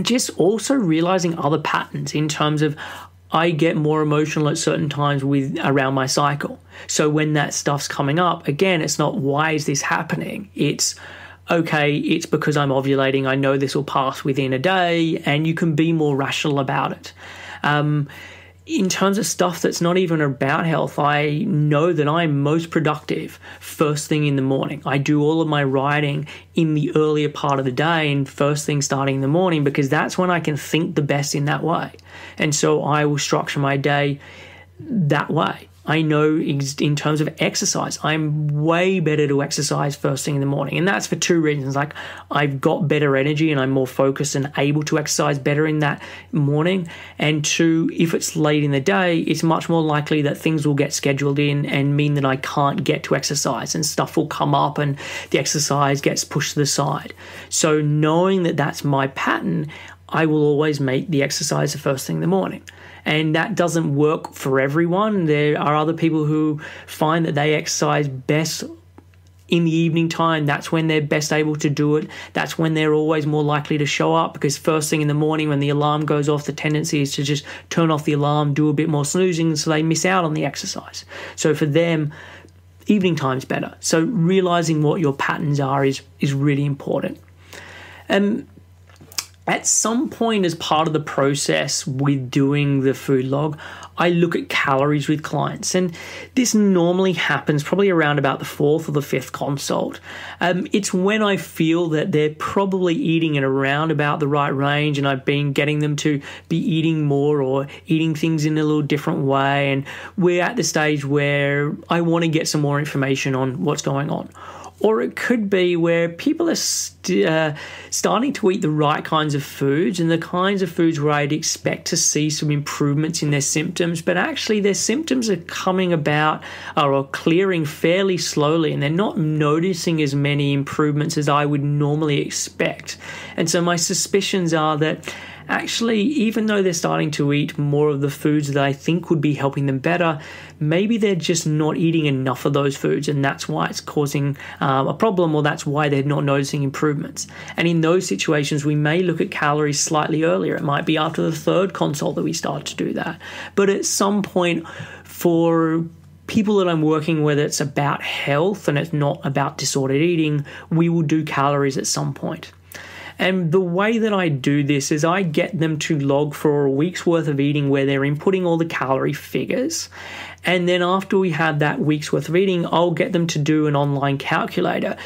just also realizing other patterns in terms of I get more emotional at certain times with around my cycle. So when that stuff's coming up, again, it's not why is this happening? It's okay, it's because I'm ovulating. I know this will pass within a day, and you can be more rational about it. Um, In terms of stuff that's not even about health, I know that I'm most productive first thing in the morning. I do all of my writing in the earlier part of the day and first thing starting in the morning because that's when I can think the best in that way. And so I will structure my day that way. I know in terms of exercise, I'm way better to exercise first thing in the morning. And that's for two reasons. Like I've got better energy and I'm more focused and able to exercise better in that morning. And two, if it's late in the day, it's much more likely that things will get scheduled in and mean that I can't get to exercise and stuff will come up and the exercise gets pushed to the side. So knowing that that's my pattern, I will always make the exercise the first thing in the morning. And that doesn't work for everyone. There are other people who find that they exercise best in the evening time. That's when they're best able to do it. That's when they're always more likely to show up because first thing in the morning when the alarm goes off, the tendency is to just turn off the alarm, do a bit more snoozing, so they miss out on the exercise. So for them, evening time's better. So realizing what your patterns are is, is really important. Um, At some point as part of the process with doing the food log, I look at calories with clients, and this normally happens probably around about the fourth or the fifth consult. Um, it's when I feel that they're probably eating at around about the right range and I've been getting them to be eating more or eating things in a little different way, and we're at the stage where I want to get some more information on what's going on. Or it could be where people are st uh, starting to eat the right kinds of foods and the kinds of foods where I'd expect to see some improvements in their symptoms, but actually their symptoms are coming about or are clearing fairly slowly and they're not noticing as many improvements as I would normally expect. And so my suspicions are that Actually, even though they're starting to eat more of the foods that I think would be helping them better, maybe they're just not eating enough of those foods, and that's why it's causing um, a problem, or that's why they're not noticing improvements. And in those situations, we may look at calories slightly earlier. It might be after the third consult that we start to do that. But at some point, for people that I'm working with, it's about health and it's not about disordered eating, we will do calories at some point. And the way that I do this is I get them to log for a week's worth of eating where they're inputting all the calorie figures. And then after we have that week's worth of eating, I'll get them to do an online calculator,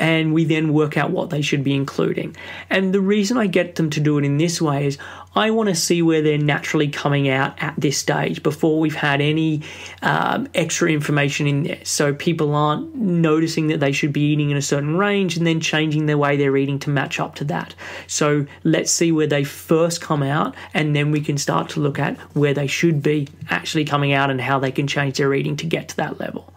and we then work out what they should be including. And the reason I get them to do it in this way is I want to see where they're naturally coming out at this stage before we've had any um, extra information in there. So people aren't noticing that they should be eating in a certain range and then changing the way they're eating to match up to that. So let's see where they first come out, and then we can start to look at where they should be actually coming out and how they can change their eating to get to that level.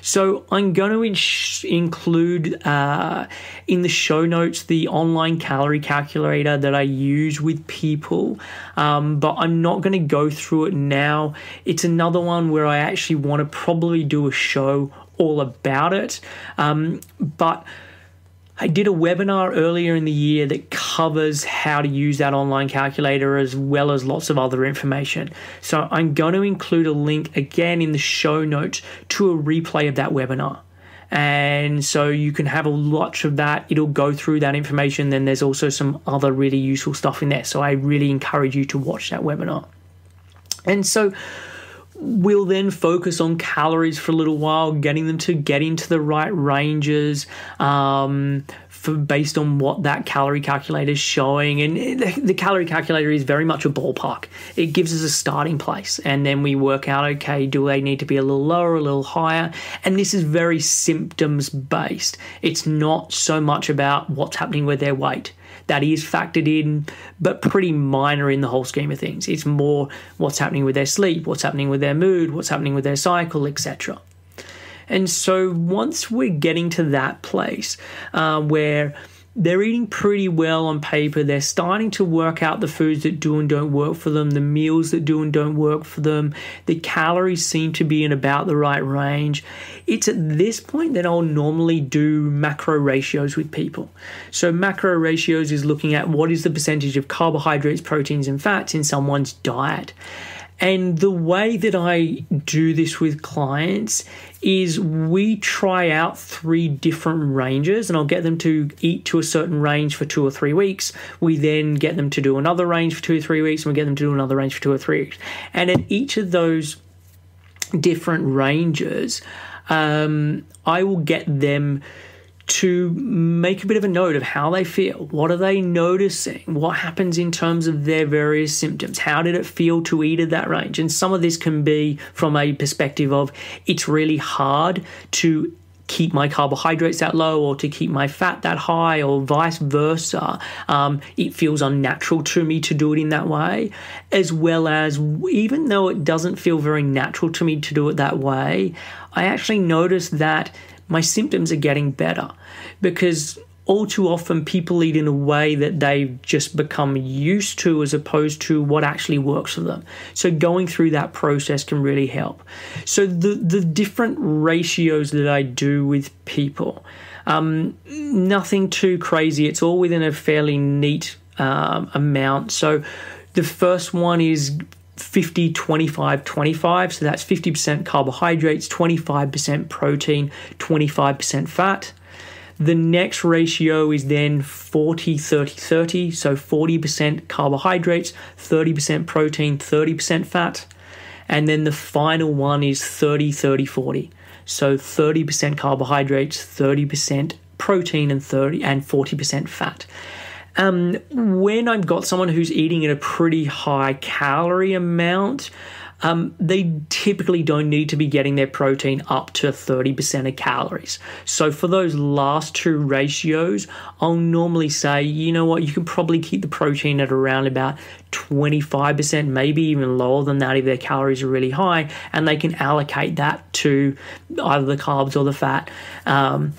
So I'm going to in include uh, in the show notes the online calorie calculator that I use with people, um, but I'm not going to go through it now. It's another one where I actually want to probably do a show all about it, um, but I did a webinar earlier in the year that covers how to use that online calculator as well as lots of other information. So I'm going to include a link again in the show notes to a replay of that webinar. And so you can have a lot of that. It'll go through that information. Then there's also some other really useful stuff in there. So I really encourage you to watch that webinar. And so we'll then focus on calories for a little while, getting them to get into the right ranges um, for based on what that calorie calculator is showing. And the, the calorie calculator is very much a ballpark. It gives us a starting place, and then we work out, okay, do they need to be a little lower, a little higher? And this is very symptoms based. It's not so much about what's happening with their weight. That is factored in, but pretty minor in the whole scheme of things. It's more what's happening with their sleep, what's happening with their mood, what's happening with their cycle, et cetera. And so once we're getting to that place uh, where they're eating pretty well on paper, they're starting to work out the foods that do and don't work for them, the meals that do and don't work for them, the calories seem to be in about the right range. It's at this point that I'll normally do macro ratios with people. So macro ratios is looking at what is the percentage of carbohydrates, proteins, and fats in someone's diet. And the way that I do this with clients is we try out three different ranges, and I'll get them to eat to a certain range for two or three weeks. We then get them to do another range for two or three weeks, and we get them to do another range for two or three weeks. And at each of those different ranges, um, I will get them to make a bit of a note of how they feel. What are they noticing? What happens in terms of their various symptoms? How did it feel to eat at that range? And some of this can be from a perspective of it's really hard to keep my carbohydrates that low, or to keep my fat that high, or vice versa. Um, it feels unnatural to me to do it in that way, as well as even though it doesn't feel very natural to me to do it that way, I actually notice that my symptoms are getting better, because all too often people eat in a way that they've just become used to as opposed to what actually works for them. So going through that process can really help. So the, the different ratios that I do with people, um, nothing too crazy. It's all within a fairly neat um, amount. So the first one is fifty, twenty-five, twenty-five. So that's fifty percent carbohydrates, twenty-five percent protein, twenty-five percent fat. The next ratio is then forty, thirty, thirty. So forty percent carbohydrates, thirty percent protein, thirty percent fat. And then the final one is thirty, thirty, forty. So thirty percent carbohydrates, thirty percent protein, and thirty and forty percent fat. Um, when I've got someone who's eating at a pretty high calorie amount, um, they typically don't need to be getting their protein up to thirty percent of calories. So for those last two ratios, I'll normally say, you know what, you can probably keep the protein at around about twenty-five percent, maybe even lower than that if their calories are really high, and they can allocate that to either the carbs or the fat. Um,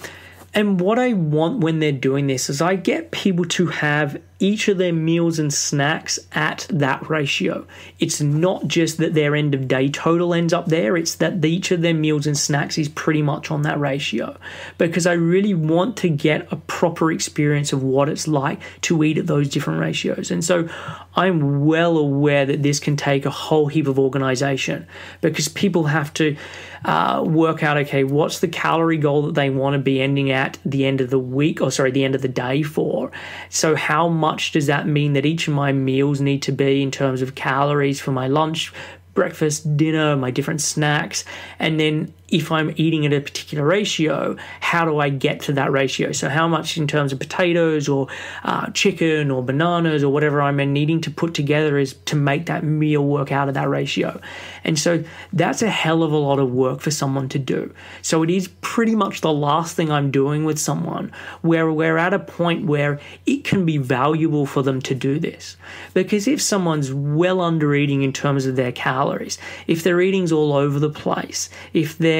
And what I want when they're doing this is I get people to have each of their meals and snacks at that ratio. It's not just that their end of day total ends up there, it's that each of their meals and snacks is pretty much on that ratio, because I really want to get a proper experience of what it's like to eat at those different ratios. And so I'm well aware that this can take a whole heap of organization, because people have to uh, work out, okay, what's the calorie goal that they want to be ending at the end of the week, or sorry, the end of the day for. So how much does that mean that each of my meals need to be in terms of calories for my lunch, breakfast, dinner, my different snacks? And then if I'm eating at a particular ratio, how do I get to that ratio? So how much in terms of potatoes or uh, chicken or bananas or whatever I'm needing to put together is to make that meal work out of that ratio. And so that's a hell of a lot of work for someone to do. So it is pretty much the last thing I'm doing with someone, where we're at a point where it can be valuable for them to do this. Because if someone's well under eating in terms of their calories, if their eating's all over the place, if they're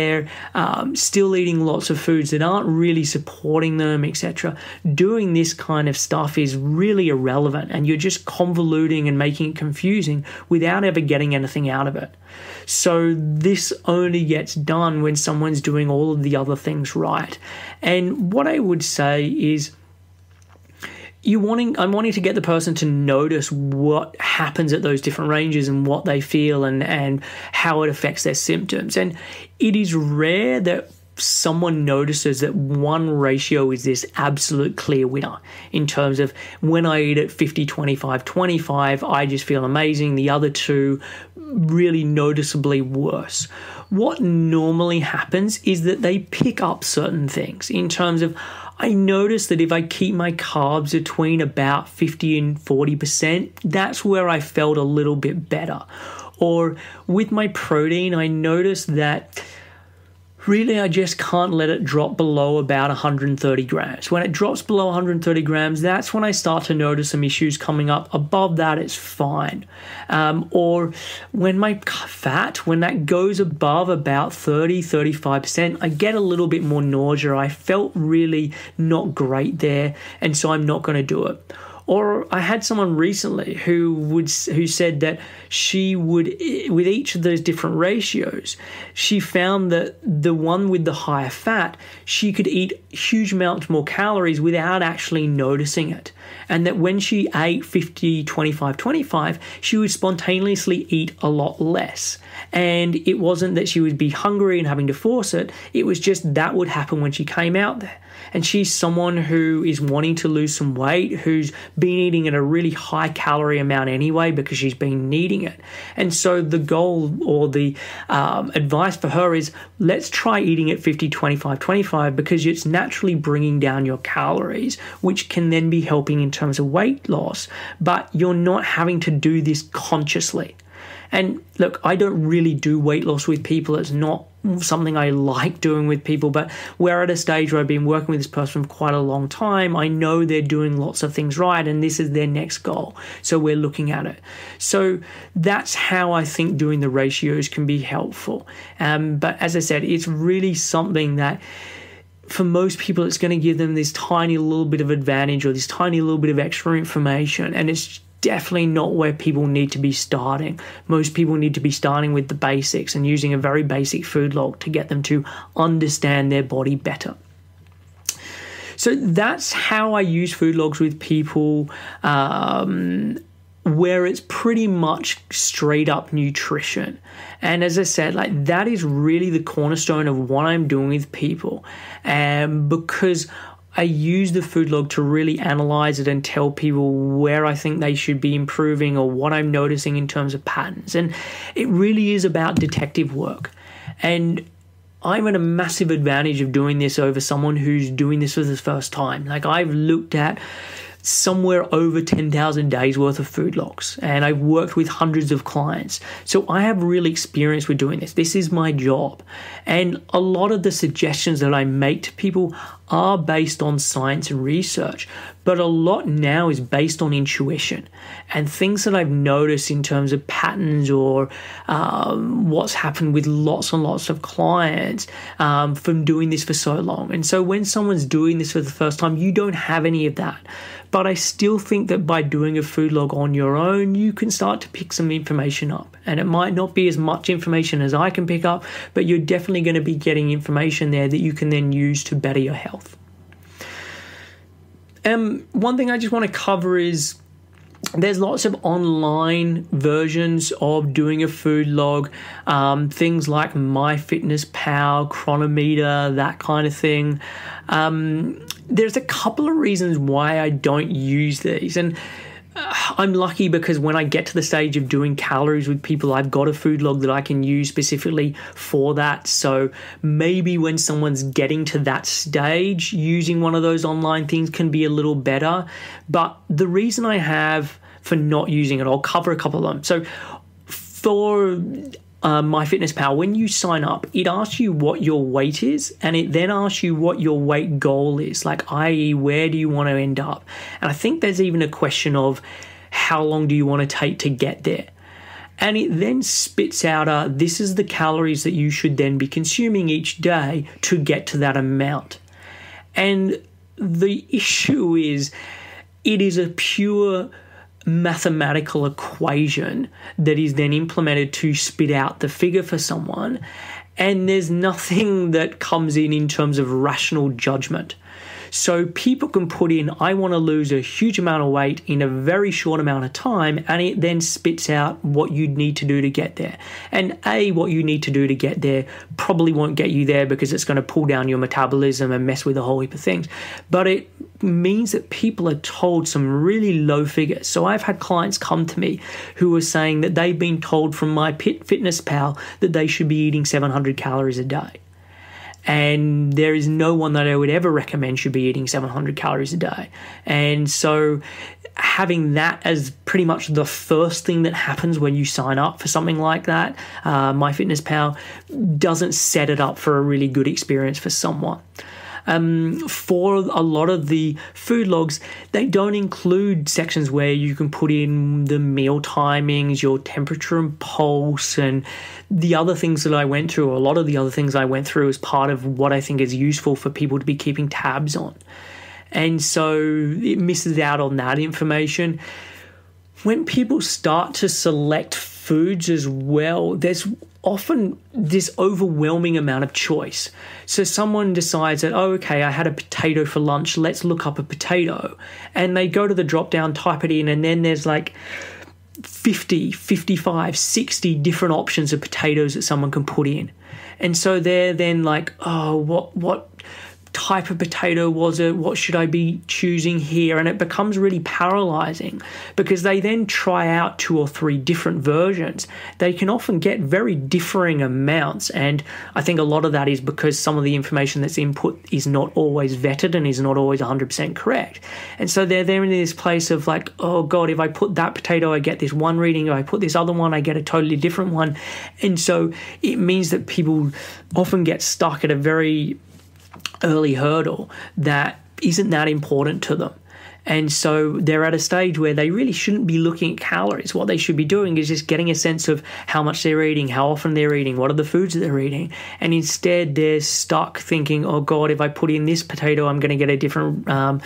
um, still eating lots of foods that aren't really supporting them, et cetera, doing this kind of stuff is really irrelevant, and you're just convoluting and making it confusing without ever getting anything out of it. So this only gets done when someone's doing all of the other things right. And what I would say is, You wanting, I'm wanting to get the person to notice what happens at those different ranges and what they feel and, and how it affects their symptoms. And it is rare that someone notices that one ratio is this absolute clear winner in terms of when I eat at fifty, twenty-five, twenty-five, I just feel amazing. The other two really noticeably worse. What normally happens is that they pick up certain things in terms of, I notice that if I keep my carbs between about fifty and forty percent, that's where I felt a little bit better. Or with my protein, I noticed that really I just can't let it drop below about one hundred thirty grams. When it drops below one hundred thirty grams, that's when I start to notice some issues coming up. Above that, it's fine. Um, or when my fat, when that goes above about thirty, thirty-five percent, I get a little bit more nausea. I felt really not great there, and so I'm not going to do it. Or I had someone recently who would who said that she would, with each of those different ratios, she found that the one with the higher fat, she could eat huge amounts more calories without actually noticing it. And that when she ate fifty, twenty-five, twenty-five, she would spontaneously eat a lot less. And it wasn't that she would be hungry and having to force it. It was just that would happen when she came out there. And she's someone who is wanting to lose some weight, who's been eating at a really high calorie amount anyway because she's been needing it. And so the goal or the um, advice for her is, let's try eating at fifty, twenty-five, twenty-five, because it's naturally bringing down your calories, which can then be helping in terms of weight loss, but you're not having to do this consciously. And look, I don't really do weight loss with people. It's not something I like doing with people, but we're at a stage where I've been working with this person for quite a long time. I know they're doing lots of things right, and this is their next goal. So we're looking at it. So that's how I think doing the ratios can be helpful. Um, but as I said, it's really something that for most people, it's going to give them this tiny little bit of advantage or this tiny little bit of extra information. And it's definitely not where people need to be starting. Most people need to be starting with the basics and using a very basic food log to get them to understand their body better. So that's how I use food logs with people, um, where it's pretty much straight up nutrition. And as I said, like that is really the cornerstone of what I'm doing with people, um, because I use the food log to really analyze it and tell people where I think they should be improving or what I'm noticing in terms of patterns. And it really is about detective work. And I'm at a massive advantage of doing this over someone who's doing this for the first time. Like I've looked at somewhere over ten thousand days worth of food logs, and I've worked with hundreds of clients. So I have real experience with doing this. This is my job. And a lot of the suggestions that I make to people are based on science and research, but a lot now is based on intuition and things that I've noticed in terms of patterns or um, what's happened with lots and lots of clients um, from doing this for so long. And so when someone's doing this for the first time, you don't have any of that. but I still think that by doing a food log on your own, you can start to pick some information up. And it might not be as much information as I can pick up, but you're definitely going to be getting information there that you can then use to better your health. Um, one thing I just want to cover is there's lots of online versions of doing a food log, um, things like MyFitnessPal, Chronometer, that kind of thing. Um, there's a couple of reasons why I don't use these, and I'm lucky because when I get to the stage of doing calories with people, I've got a food log that I can use specifically for that. So maybe when someone's getting to that stage, using one of those online things can be a little better. But the reason I have for not using it, I'll cover a couple of them. So for Uh, MyFitnessPal, when you sign up, it asks you what your weight is, and it then asks you what your weight goal is, like i e where do you want to end up. And I think there's even a question of how long do you want to take to get there. And it then spits out, uh, this is the calories that you should then be consuming each day to get to that amount. And the issue is it is a pure mathematical equation that is then implemented to spit out the figure for someone, and there's nothing that comes in in terms of rational judgment. So people can put in, I want to lose a huge amount of weight in a very short amount of time, and it then spits out what you need to do to get there. And a what you need to do to get there probably won't get you there, because it's going to pull down your metabolism and mess with a whole heap of things. But it means that people are told some really low figures. So I've had clients come to me who are saying that they've been told from MyFitnessPal that they should be eating seven hundred calories a day. And there is no one that I would ever recommend should be eating seven hundred calories a day. And so having that as pretty much the first thing that happens when you sign up for something like that, uh, MyFitnessPal, doesn't set it up for a really good experience for someone. Um, for a lot of the food logs, they don't include sections where you can put in the meal timings, your temperature and pulse, and the other things that I went through, or a lot of the other things I went through as part of what I think is useful for people to be keeping tabs on. And so it misses out on that information. When people start to select foods as well, there's often this overwhelming amount of choice. So someone decides that, oh, okay, I had a potato for lunch, let's look up a potato. And they go to the drop down, type it in, and then there's like fifty, fifty-five, sixty different options of potatoes that someone can put in. And so they're then like, oh, what, what type of potato was it? What should I be choosing here? And it becomes really paralyzing, because they then try out two or three different versions. They can often get very differing amounts, and I think a lot of that is because some of the information that's input is not always vetted and is not always one hundred percent correct. And so they're there in this place of like, oh God, if I put that potato, I get this one reading. If I put this other one, I get a totally different one. And so it means that people often get stuck at a very early hurdle that isn't that important to them. And so they're at a stage where they really shouldn't be looking at calories. What they should be doing is just getting a sense of how much they're eating, how often they're eating, what are the foods that they're eating. And instead they're stuck thinking, oh God, if I put in this potato, I'm going to get a different um,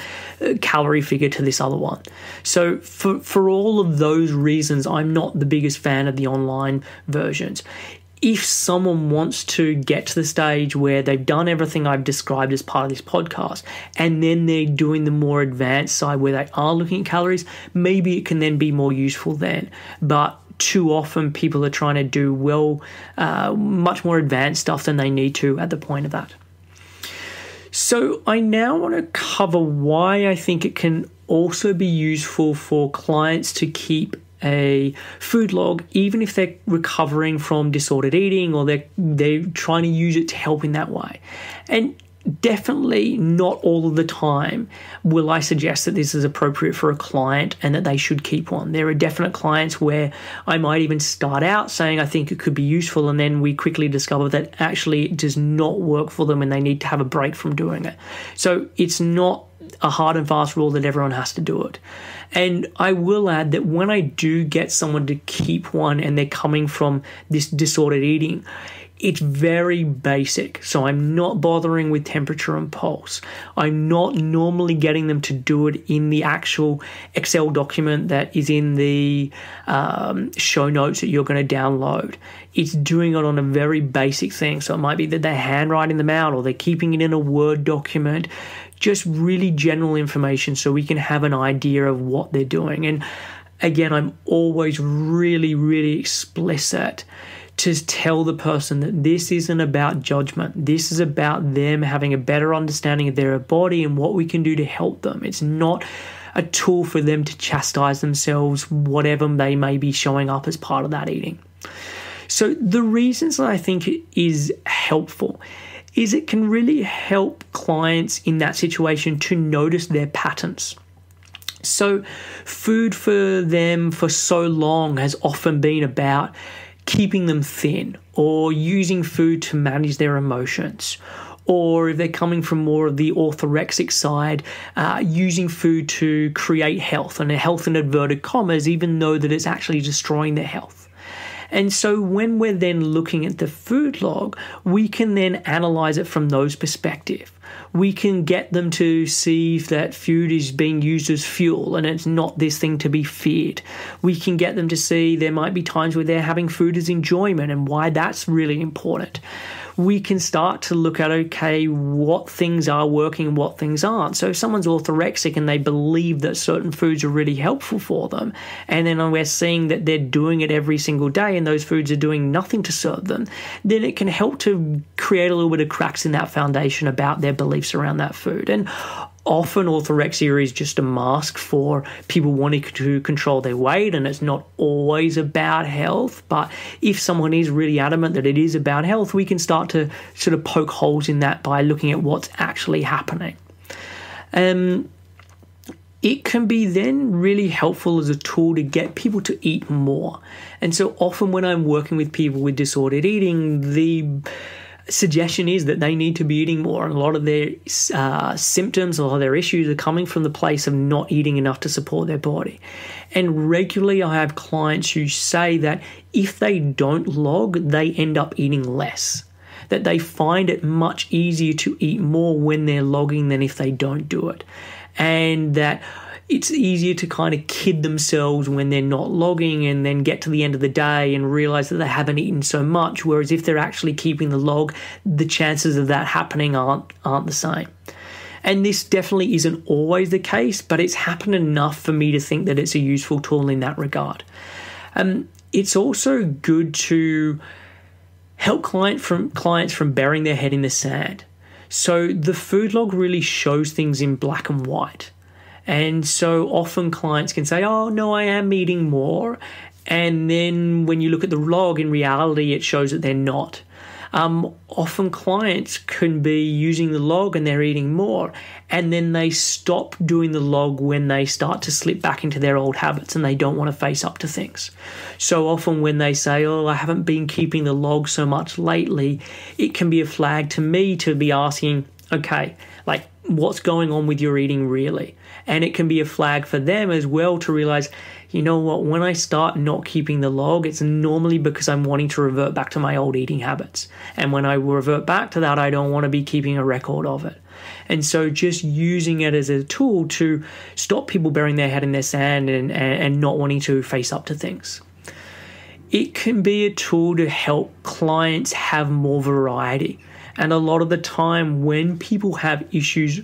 calorie figure to this other one. So for, for all of those reasons, I'm not the biggest fan of the online versions. If someone wants to get to the stage where they've done everything I've described as part of this podcast, and then they're doing the more advanced side where they are looking at calories, maybe it can then be more useful then. But too often people are trying to do well, uh, much more advanced stuff than they need to at the point of that. So I now want to cover why I think it can also be useful for clients to keep a food log, even if they're recovering from disordered eating or they're, they're trying to use it to help in that way. And definitely not all of the time will I suggest that this is appropriate for a client and that they should keep one. There are definite clients where I might even start out saying I think it could be useful, and then we quickly discover that actually it does not work for them and they need to have a break from doing it. So it's not a hard and fast rule that everyone has to do it. And I will add that when I do get someone to keep one and they're coming from this disordered eating, It's very basic, so I'm not bothering with temperature and pulse. I'm not normally getting them to do it in the actual Excel document that is in the um, show notes that you're going to download. It's doing it on a very basic thing, so it might be that they're handwriting them out or they're keeping it in a Word document, just really general information so we can have an idea of what they're doing. And again, I'm always really, really explicit to tell the person that this isn't about judgment. This is about them having a better understanding of their body and what we can do to help them. It's not a tool for them to chastise themselves, whatever they may be showing up as part of that eating. So the reasons that I think it is helpful is it can really help clients in that situation to notice their patterns. So food for them for so long has often been about keeping them thin, or using food to manage their emotions, or if they're coming from more of the orthorexic side, uh, using food to create health, and a health in inverted commas, even though that it's actually destroying their health. And so when we're then looking at the food log, we can then analyze it from those perspectives. We can get them to see that food is being used as fuel and it's not this thing to be feared. We can get them to see there might be times where they're having food as enjoyment and why that's really important. We can start to look at, okay, what things are working and what things aren't. So if someone's orthorexic and they believe that certain foods are really helpful for them, and then we're seeing that they're doing it every single day and those foods are doing nothing to serve them, then it can help to create a little bit of cracks in that foundation about their beliefs around that food. And often orthorexia is just a mask for people wanting to control their weight, and it's not always about health. But if someone is really adamant that it is about health, we can start to sort of poke holes in that by looking at what's actually happening. Um, it can be then really helpful as a tool to get people to eat more. And so often when I'm working with people with disordered eating, the suggestion is that they need to be eating more, and a lot of their uh, symptoms or their issues are coming from the place of not eating enough to support their body. And regularly I have clients who say that if they don't log, they end up eating less, that they find it much easier to eat more when they're logging than if they don't do it, and that it's easier to kind of kid themselves when they're not logging and then get to the end of the day and realize that they haven't eaten so much, whereas if they're actually keeping the log, the chances of that happening aren't, aren't the same. And this definitely isn't always the case, but it's happened enough for me to think that it's a useful tool in that regard. Um, it's also good to help client from, clients from burying their head in the sand. So the food log really shows things in black and white. And so often clients can say, oh, no, I am eating more. And then when you look at the log, in reality, it shows that they're not. Um, often clients can be using the log and they're eating more, and then they stop doing the log when they start to slip back into their old habits and they don't want to face up to things. So often when they say, oh, I haven't been keeping the log so much lately, it can be a flag to me to be asking, okay, like, what's going on with your eating really? And it can be a flag for them as well to realize, you know what, when I start not keeping the log, it's normally because I'm wanting to revert back to my old eating habits. And when I revert back to that, I don't want to be keeping a record of it. And so just using it as a tool to stop people burying their head in their sand and, and not wanting to face up to things. It can be a tool to help clients have more variety. And a lot of the time when people have issues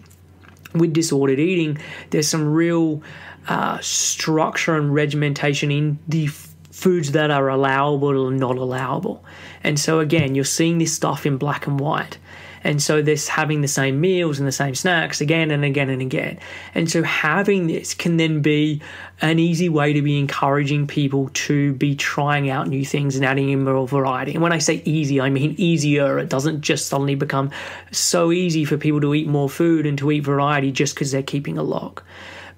with disordered eating, there's some real uh, structure and regimentation in the foods that are allowable and not allowable. And so again, you're seeing this stuff in black and white. And so this having the same meals and the same snacks again and again and again. And so having this can then be an easy way to be encouraging people to be trying out new things and adding in more variety. And when I say easy, I mean easier. It doesn't just suddenly become so easy for people to eat more food and to eat variety just because they're keeping a log.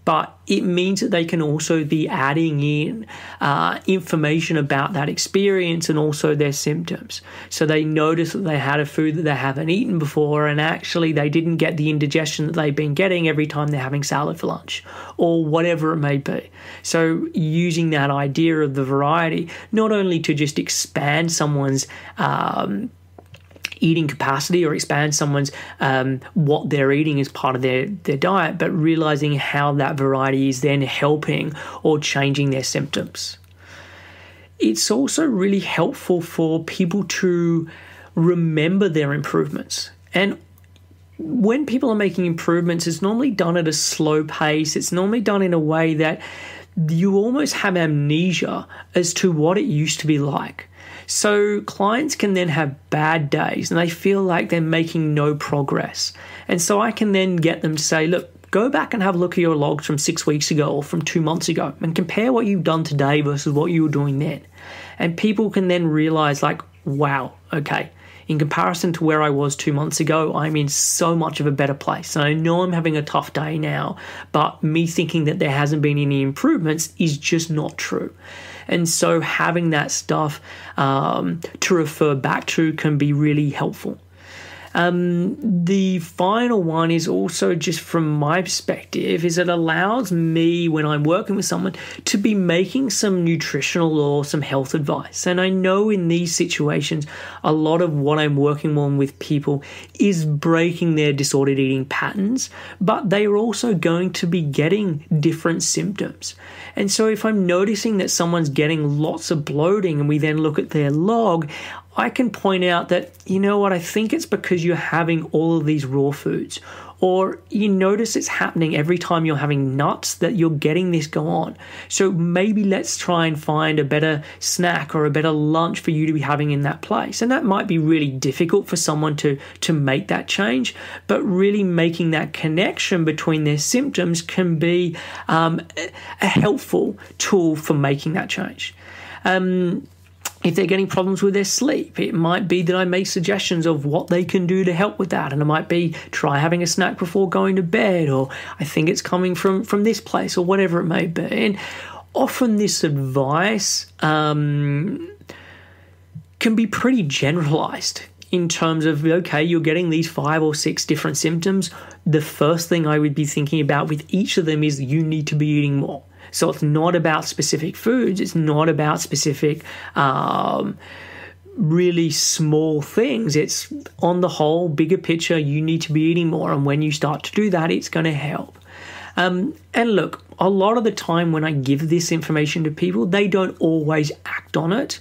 But it means that they can also be adding in uh, information about that experience and also their symptoms. So they notice that they had a food that they haven't eaten before, and actually they didn't get the indigestion that they've been getting every time they're having salad for lunch or whatever it may be. So using that idea of the variety, not only to just expand someone's um, eating capacity or expand someone's um, what they're eating as part of their, their diet, but realizing how that variety is then helping or changing their symptoms. It's also really helpful for people to remember their improvements. And when people are making improvements, it's normally done at a slow pace. It's normally done in a way that you almost have amnesia as to what it used to be like. So clients can then have bad days and they feel like they're making no progress. And so I can then get them to say, look, go back and have a look at your logs from six weeks ago or from two months ago and compare what you've done today versus what you were doing then. And people can then realize, like, wow, okay, in comparison to where I was two months ago, I'm in so much of a better place. And I know I'm having a tough day now, but me thinking that there hasn't been any improvements is just not true. And so having that stuff um, to refer back to can be really helpful. Um, the final one is also just from my perspective is it allows me when I'm working with someone to be making some nutritional or some health advice. And I know in these situations, a lot of what I'm working on with people is breaking their disordered eating patterns, but they are also going to be getting different symptoms. And so if I'm noticing that someone's getting lots of bloating and we then look at their log, I can point out that, you know what, I think it's because you're having all of these raw foods, or you notice it's happening every time you're having nuts that you're getting this go on. So maybe let's try and find a better snack or a better lunch for you to be having in that place. And that might be really difficult for someone to, to make that change, but really making that connection between their symptoms can be um, a helpful tool for making that change. Um, If they're getting problems with their sleep, it might be that I make suggestions of what they can do to help with that. And it might be try having a snack before going to bed, or I think it's coming from, from this place, or whatever it may be. And often this advice um, can be pretty generalized in terms of, okay, you're getting these five or six different symptoms. The first thing I would be thinking about with each of them is you need to be eating more. So it's not about specific foods. It's not about specific um, really small things. It's on the whole, bigger picture, you need to be eating more. And when you start to do that, it's going to help. Um, and look, a lot of the time when I give this information to people, they don't always act on it.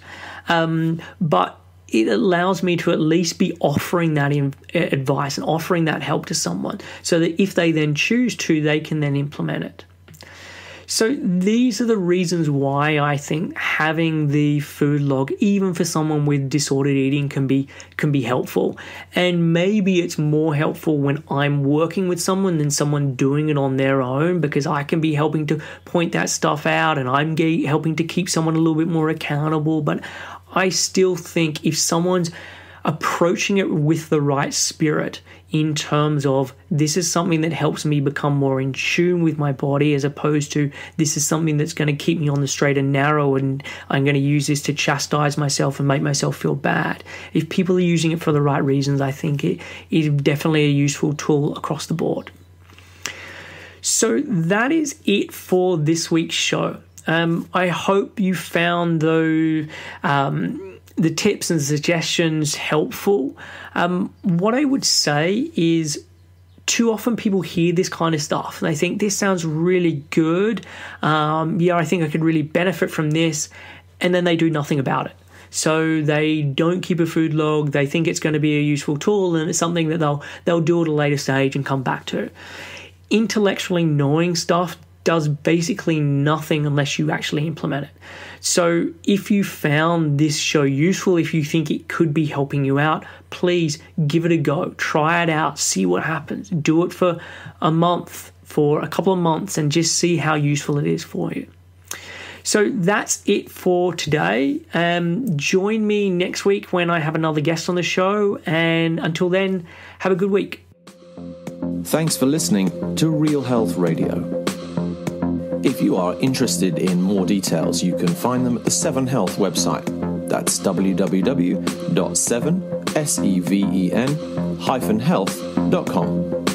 Um, but it allows me to at least be offering that in advice and offering that help to someone so that if they then choose to, they can then implement it. So these are the reasons why I think having the food log, even for someone with disordered eating, can be can be helpful. And maybe it's more helpful when I'm working with someone than someone doing it on their own, because I can be helping to point that stuff out and I'm helping to keep someone a little bit more accountable. But I still think if someone's approaching it with the right spirit in terms of this is something that helps me become more in tune with my body, as opposed to this is something that's going to keep me on the straight and narrow and I'm going to use this to chastise myself and make myself feel bad. If people are using it for the right reasons, I think it is definitely a useful tool across the board. So that is it for this week's show. Um, I hope you found those um, the tips and suggestions helpful. Um, what I would say is too often people hear this kind of stuff and they think this sounds really good. Um, yeah, I think I could really benefit from this. And then they do nothing about it. So they don't keep a food log. They think it's going to be a useful tool and it's something that they'll, they'll do at a later stage and come back to. Intellectually knowing stuff does basically nothing unless you actually implement it. So if you found this show useful, if you think it could be helping you out, please give it a go. Try it out. See what happens. Do it for a month, for a couple of months, and just see how useful it is for you. So that's it for today. Um, join me next week when I have another guest on the show. And until then, have a good week. Thanks for listening to Real Health Radio. If you are interested in more details, you can find them at the Seven Health website. That's w w w dot seven, S E V E N, hyphen health dot com.